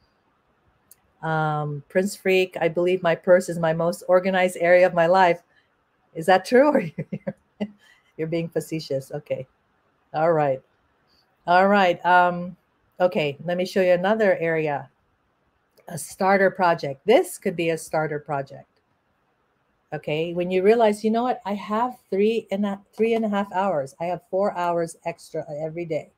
Um, Prince Freak, I believe my purse is my most organized area of my life. Is that true? Or you're, you're being facetious. Okay. All right. All right. Um, okay. Let me show you another area. A starter project. This could be a starter project. Okay. When you realize, you know what? I have three and a, three and a half hours. I have four hours extra every day.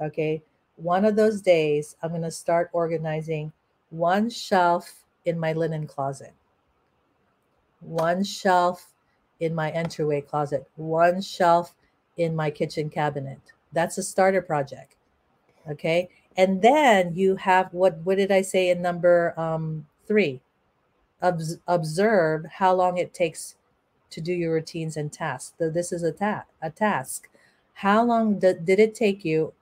Okay. One of those days, I'm going to start organizing one shelf in my linen closet, one shelf in my entryway closet, one shelf in my kitchen cabinet. That's a starter project. Okay. And then you have, what, what did I say in number um, three? Obs observe how long it takes to do your routines and tasks. So this is a, ta a task. How long did it take you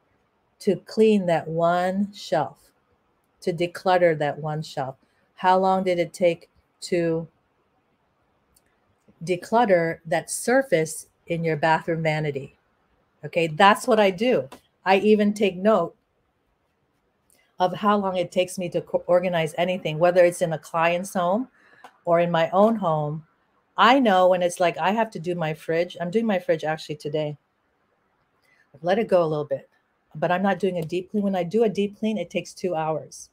to clean that one shelf, to declutter that one shelf? How long did it take to declutter that surface in your bathroom vanity? Okay, that's what I do. I even take note of how long it takes me to organize anything, whether it's in a client's home or in my own home. I know when it's like I have to do my fridge. I'm doing my fridge actually today. I've let it go a little bit, but I'm not doing a deep clean. When I do a deep clean, it takes two hours.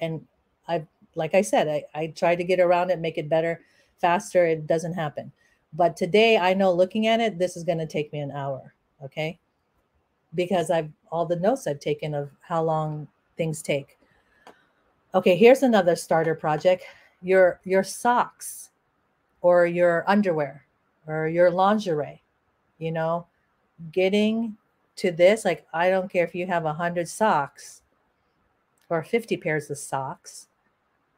And I, like I said, I, I try to get around it, make it better, faster. It doesn't happen. But today I know looking at it, this is going to take me an hour. Okay. Because I've all the notes I've taken of how long things take. Okay. Here's another starter project. Your, your socks or your underwear or your lingerie, you know, getting to this, like, I don't care if you have a hundred socks or fifty pairs of socks,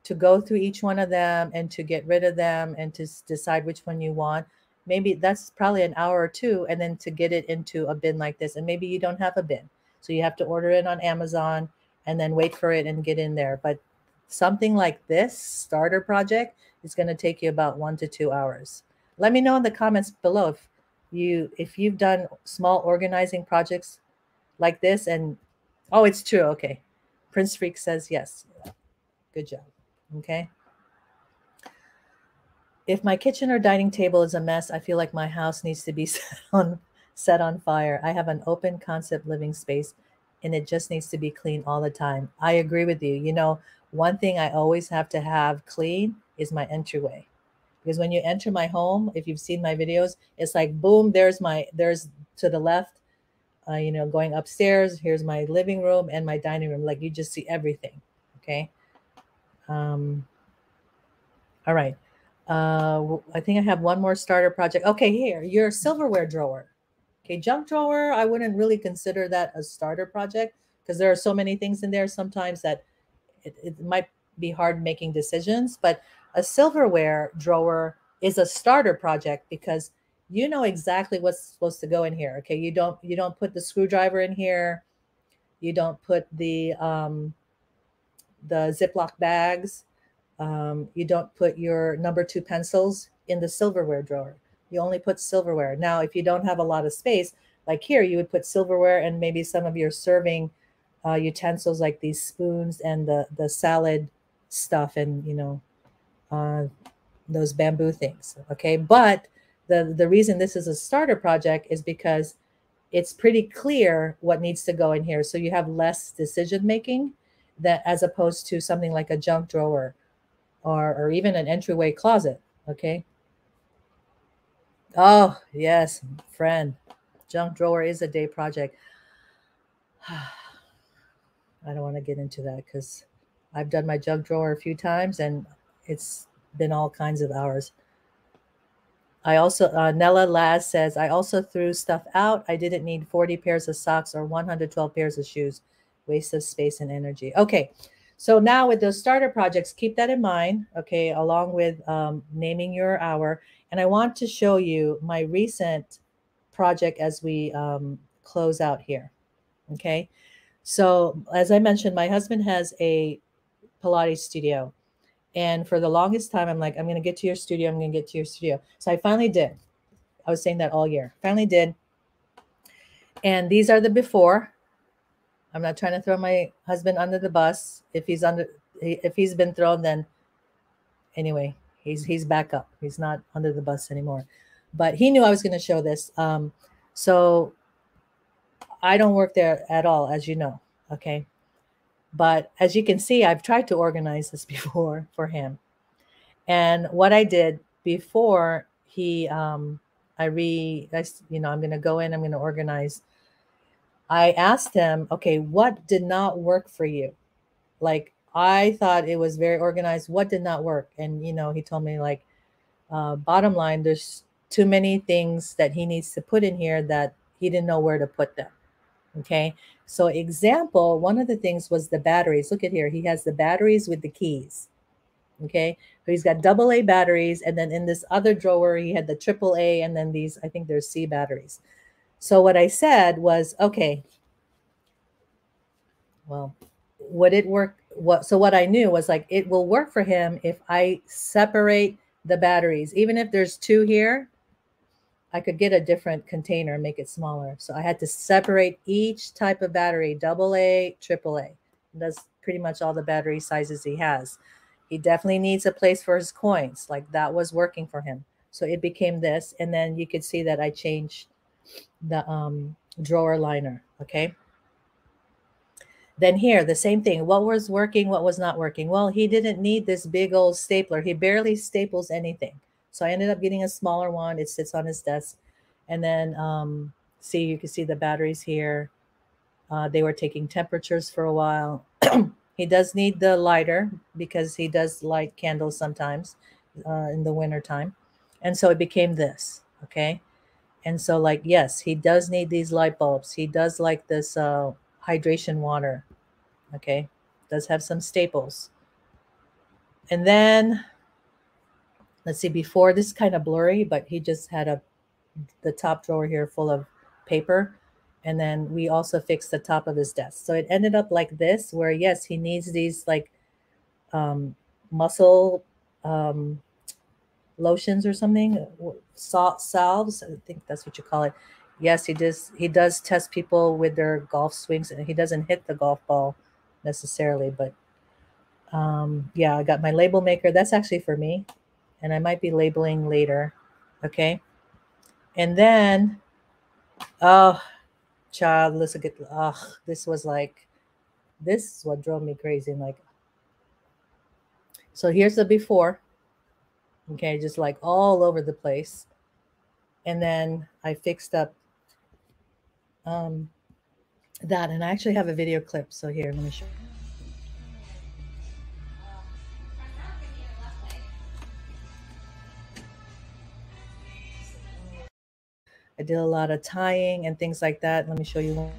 to go through each one of them and to get rid of them and to decide which one you want. Maybe that's probably an hour or two, and then to get it into a bin like this. And maybe you don't have a bin, so you have to order it on Amazon and then wait for it and get in there. But something like this starter project is going to take you about one to two hours. Let me know in the comments below if you, if you've done small organizing projects like this. And oh, it's true. Okay. Prince Freak says yes. Good job. Okay. If my kitchen or dining table is a mess, I feel like my house needs to be set on, set on fire. I have an open concept living space and it just needs to be clean all the time. I agree with you. You know, one thing I always have to have clean is my entryway. Because when you enter my home, if you've seen my videos, it's like, boom, there's my, there's to the left, uh, you know, going upstairs. Here's my living room and my dining room. Like, you just see everything. Okay. Um, all right. Uh, I think I have one more starter project. Okay. Here, your silverware drawer. Okay. Junk drawer. I wouldn't really consider that a starter project because there are so many things in there sometimes that it, it might be hard making decisions, but a silverware drawer is a starter project because you know exactly what's supposed to go in here. Okay. You don't, you don't put the screwdriver in here. You don't put the, um, the Ziploc bags. Um, you don't put your number two pencils in the silverware drawer. You only put silverware. Now, if you don't have a lot of space, like here, you would put silverware and maybe some of your serving uh, utensils like these spoons and the, the salad stuff and, you know, uh, those bamboo things. Okay. But the, the reason this is a starter project is because it's pretty clear what needs to go in here. So you have less decision making, that as opposed to something like a junk drawer or, or even an entryway closet. Okay. Oh yes, friend, junk drawer is a day project. I don't want to get into that because I've done my junk drawer a few times and it's been all kinds of hours. I also, uh, Nella Laz says, I also threw stuff out. I didn't need forty pairs of socks or one hundred twelve pairs of shoes. Waste of space and energy. Okay. So now with those starter projects, keep that in mind. Okay. Along with um, naming your hour. And I want to show you my recent project as we um, close out here. Okay. So as I mentioned, my husband has a Pilates studio. And for the longest time, I'm like, I'm going to get to your studio. I'm going to get to your studio. So I finally did. I was saying that all year. Finally did. And these are the before. I'm not trying to throw my husband under the bus. If he's under, if he's been thrown, then anyway, he's he's back up. He's not under the bus anymore. But he knew I was going to show this. Um, so I don't work there at all, as you know. Okay. But as you can see, I've tried to organize this before for him. And what I did before he, um, I re, I, you know, I'm going to go in, I'm going to organize. I asked him, okay, what did not work for you? Like, I thought it was very organized. What did not work? And, you know, he told me, like, uh, bottom line, there's too many things that he needs to put in here that he didn't know where to put them. Okay. So example, one of the things was the batteries. Look at here. He has the batteries with the keys. Okay. So he's got double A batteries. And then in this other drawer, he had the triple A, and then these, I think there's C batteries. So what I said was, okay, well, would it work? What, so what I knew was, like, it will work for him if I separate the batteries. Even if there's two here, I could get a different container and make it smaller. So I had to separate each type of battery, double A, triple A. That's pretty much all the battery sizes he has. He definitely needs a place for his coins. Like, that was working for him. So it became this. And then you could see that I changed the um, drawer liner. Okay. Then here, the same thing. What was working? What was not working? Well, he didn't need this big old stapler. He barely staples anything. So I ended up getting a smaller one. It sits on his desk. And then um, see, you can see the batteries here. Uh, they were taking temperatures for a while. He does need the lighter because he does light candles sometimes uh, in the winter time. And so it became this. Okay. And so, like, yes, he does need these light bulbs. He does like this uh, hydration water. Okay. Does have some staples. And then let's see, before this is kind of blurry, but he just had a, the top drawer here full of paper. And then we also fixed the top of his desk. So it ended up like this, where yes, he needs these, like, um, muscle, um, lotions or something, salt salves. I think that's what you call it. Yes, he does. He does test people with their golf swings, and he doesn't hit the golf ball necessarily, but, um, yeah, I got my label maker. That's actually for me, and I might be labeling later. Okay. And then, oh, child, let's get, oh, this was like, this is what drove me crazy. And like, so here's the before. Okay. Just like all over the place. And then I fixed up um, that. And I actually have a video clip. So here, let me show you. I did a lot of tying and things like that. Let me show you one.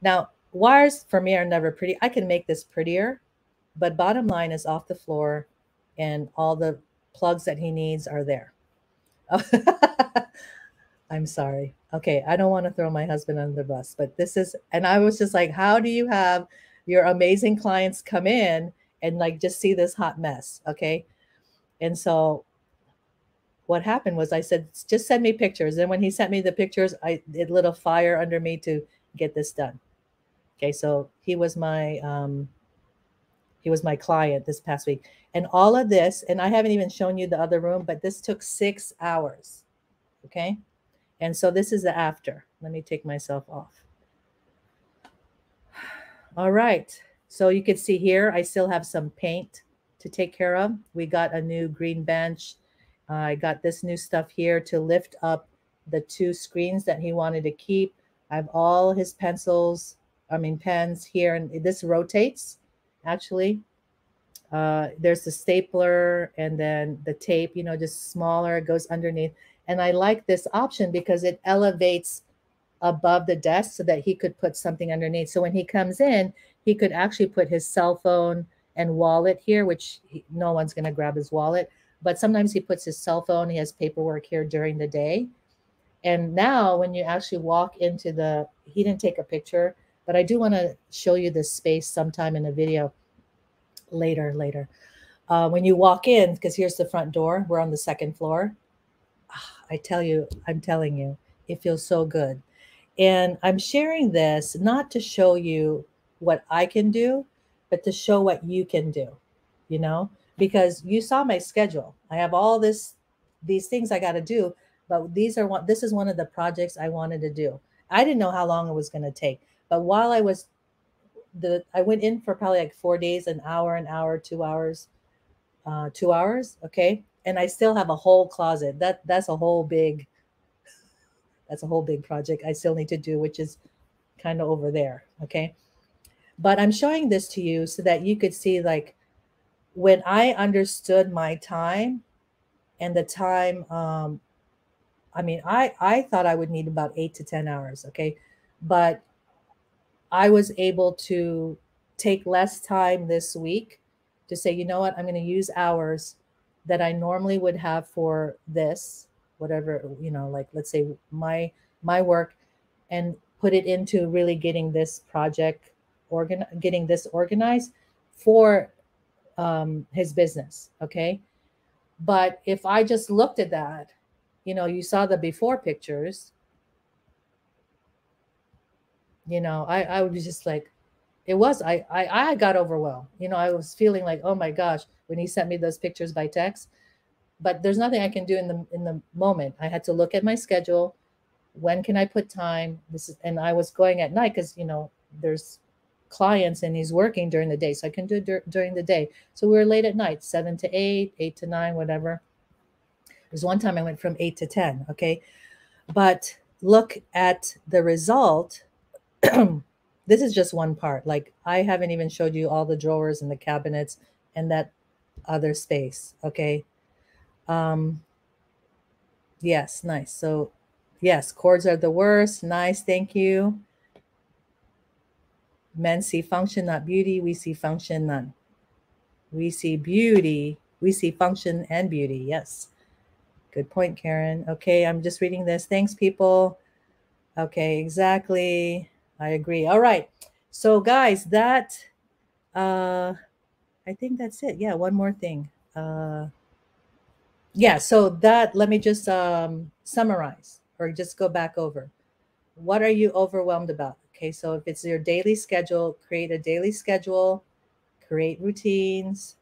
Now, wires for me are never pretty. I can make this prettier, but bottom line is off the floor, and all the plugs that he needs are there. I'm sorry. Okay, I don't want to throw my husband under the bus, but this is, and I was just like, how do you have your amazing clients come in and, like, just see this hot mess. Okay. And so what happened was I said, just send me pictures. And when he sent me the pictures, I it lit a fire under me to get this done. Okay. So he was my, um, he was my client this past week, and all of this. And I haven't even shown you the other room, but this took six hours. Okay. And so this is the after. Let me take myself off. All right. So you can see here, I still have some paint to take care of. We got a new green bench. Uh, I got this new stuff here to lift up the two screens that he wanted to keep. I have all his pencils, I mean, pens here. And this rotates, actually. Uh, there's the stapler and then the tape, you know, just smaller. It goes underneath. And I like this option because it elevates above the desk so that he could put something underneath. So when he comes in, he could actually put his cell phone and wallet here, which he, no one's going to grab his wallet. But sometimes he puts his cell phone, he has paperwork here during the day. And now when you actually walk into the, he didn't take a picture, but I do want to show you this space sometime in a video later, later. Uh, when you walk in, because here's the front door, we're on the second floor. I tell you, I'm telling you, it feels so good. And I'm sharing this not to show you what I can do, but to show what you can do, you know, because you saw my schedule. I have all this, these things I got to do, but these are one, this is one of the projects I wanted to do. I didn't know how long it was going to take, but while I was the, I went in for probably like four days, an hour, an hour, two hours, uh, two hours. Okay. And I still have a whole closet. That that's a whole big, that's a whole big project I still need to do, which is kind of over there. Okay. But I'm showing this to you so that you could see, like, when I understood my time and the time, um, I mean, I, I thought I would need about eight to ten hours. Okay. But I was able to take less time this week to say, you know what, I'm going to use hours that I normally would have for this, whatever, you know, like, let's say my, my work, and put it into really getting this project organ, getting this organized for, um, his business. Okay. But if I just looked at that, you know, you saw the before pictures, you know, I, I would be just like, it was, I, I, I got overwhelmed. You know, I was feeling like, oh my gosh, when he sent me those pictures by text, but there's nothing I can do in the, in the moment. I had to look at my schedule. When can I put time? This is, and I was going at night because, you know, there's clients and he's working during the day. So I can do it dur during the day. So we were late at night, seven to eight, eight to nine, whatever. There's one time I went from eight to ten. Okay. But look at the result. This is just one part. Like, I haven't even showed you all the drawers and the cabinets and that other space. Okay. Um, yes. Nice. So yes, cords are the worst. Nice. Thank you. Men see function, not beauty. We see function, none. We see beauty. We see function and beauty. Yes. Good point, Karen. Okay. I'm just reading this. Thanks, people. Okay. Exactly. I agree. All right. So guys, that, uh, I think that's it. Yeah. One more thing. Uh, yeah. So that, let me just, um, summarize or just go back over. What are you overwhelmed about? Okay. So if it's your daily schedule, create a daily schedule, create routines,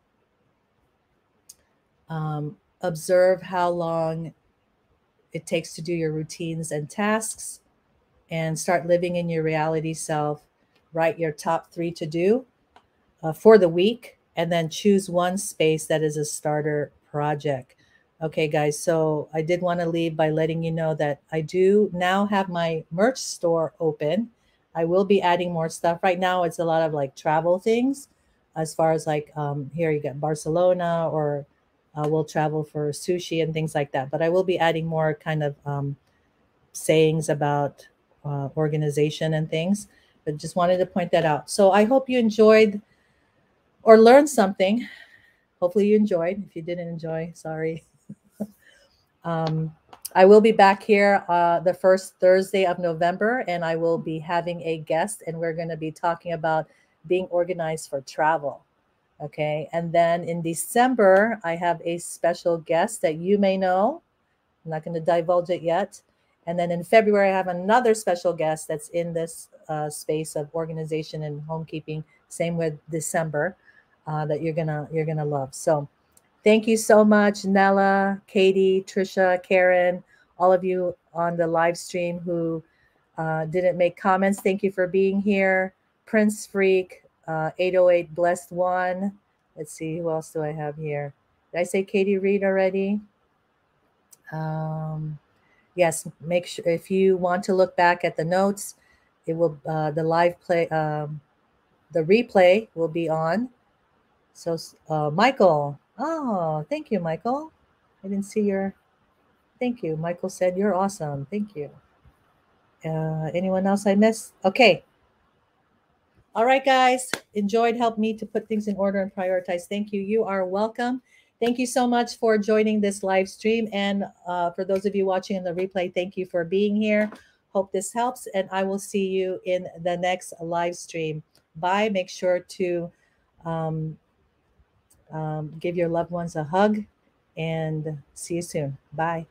um, observe how long it takes to do your routines and tasks, and start living in your reality self. Write your top three to do uh, for the week, and then choose one space that is a starter project. Okay, guys, so I did want to leave by letting you know that I do now have my merch store open. I will be adding more stuff. Right now, it's a lot of like travel things, as far as like, um, here you get Barcelona, or uh, we'll travel for sushi and things like that. But I will be adding more kind of um, sayings about uh, organization and things, but just wanted to point that out. So I hope you enjoyed or learned something. Hopefully you enjoyed. If you didn't enjoy, sorry. um, I will be back here uh, the first Thursday of November, and I will be having a guest, and we're going to be talking about being organized for travel. Okay. And then in December, I have a special guest that you may know. I'm not going to divulge it yet. And then in February, I have another special guest that's in this uh, space of organization and homekeeping. Same with December, uh, that you're going to, you're going to love. So thank you so much, Nella, Katie, Trisha, Karen, all of you on the live stream who uh, didn't make comments. Thank you for being here. Prince Freak, Uh, eight oh eight Blessed One. Let's see, who else do I have here? Did I say Katie Reed already? Um, yes, make sure if you want to look back at the notes, it will, uh, the live play, um, the replay will be on. So, uh, Michael, oh, thank you, Michael. I didn't see your, thank you. Michael said, you're awesome. Thank you. Uh, anyone else I missed? Okay. All right, guys, enjoyed, helped me to put things in order and prioritize. Thank you. You are welcome. Thank you so much for joining this live stream. And uh, for those of you watching in the replay, thank you for being here. Hope this helps. And I will see you in the next live stream. Bye. Make sure to um, um, give your loved ones a hug, and see you soon. Bye.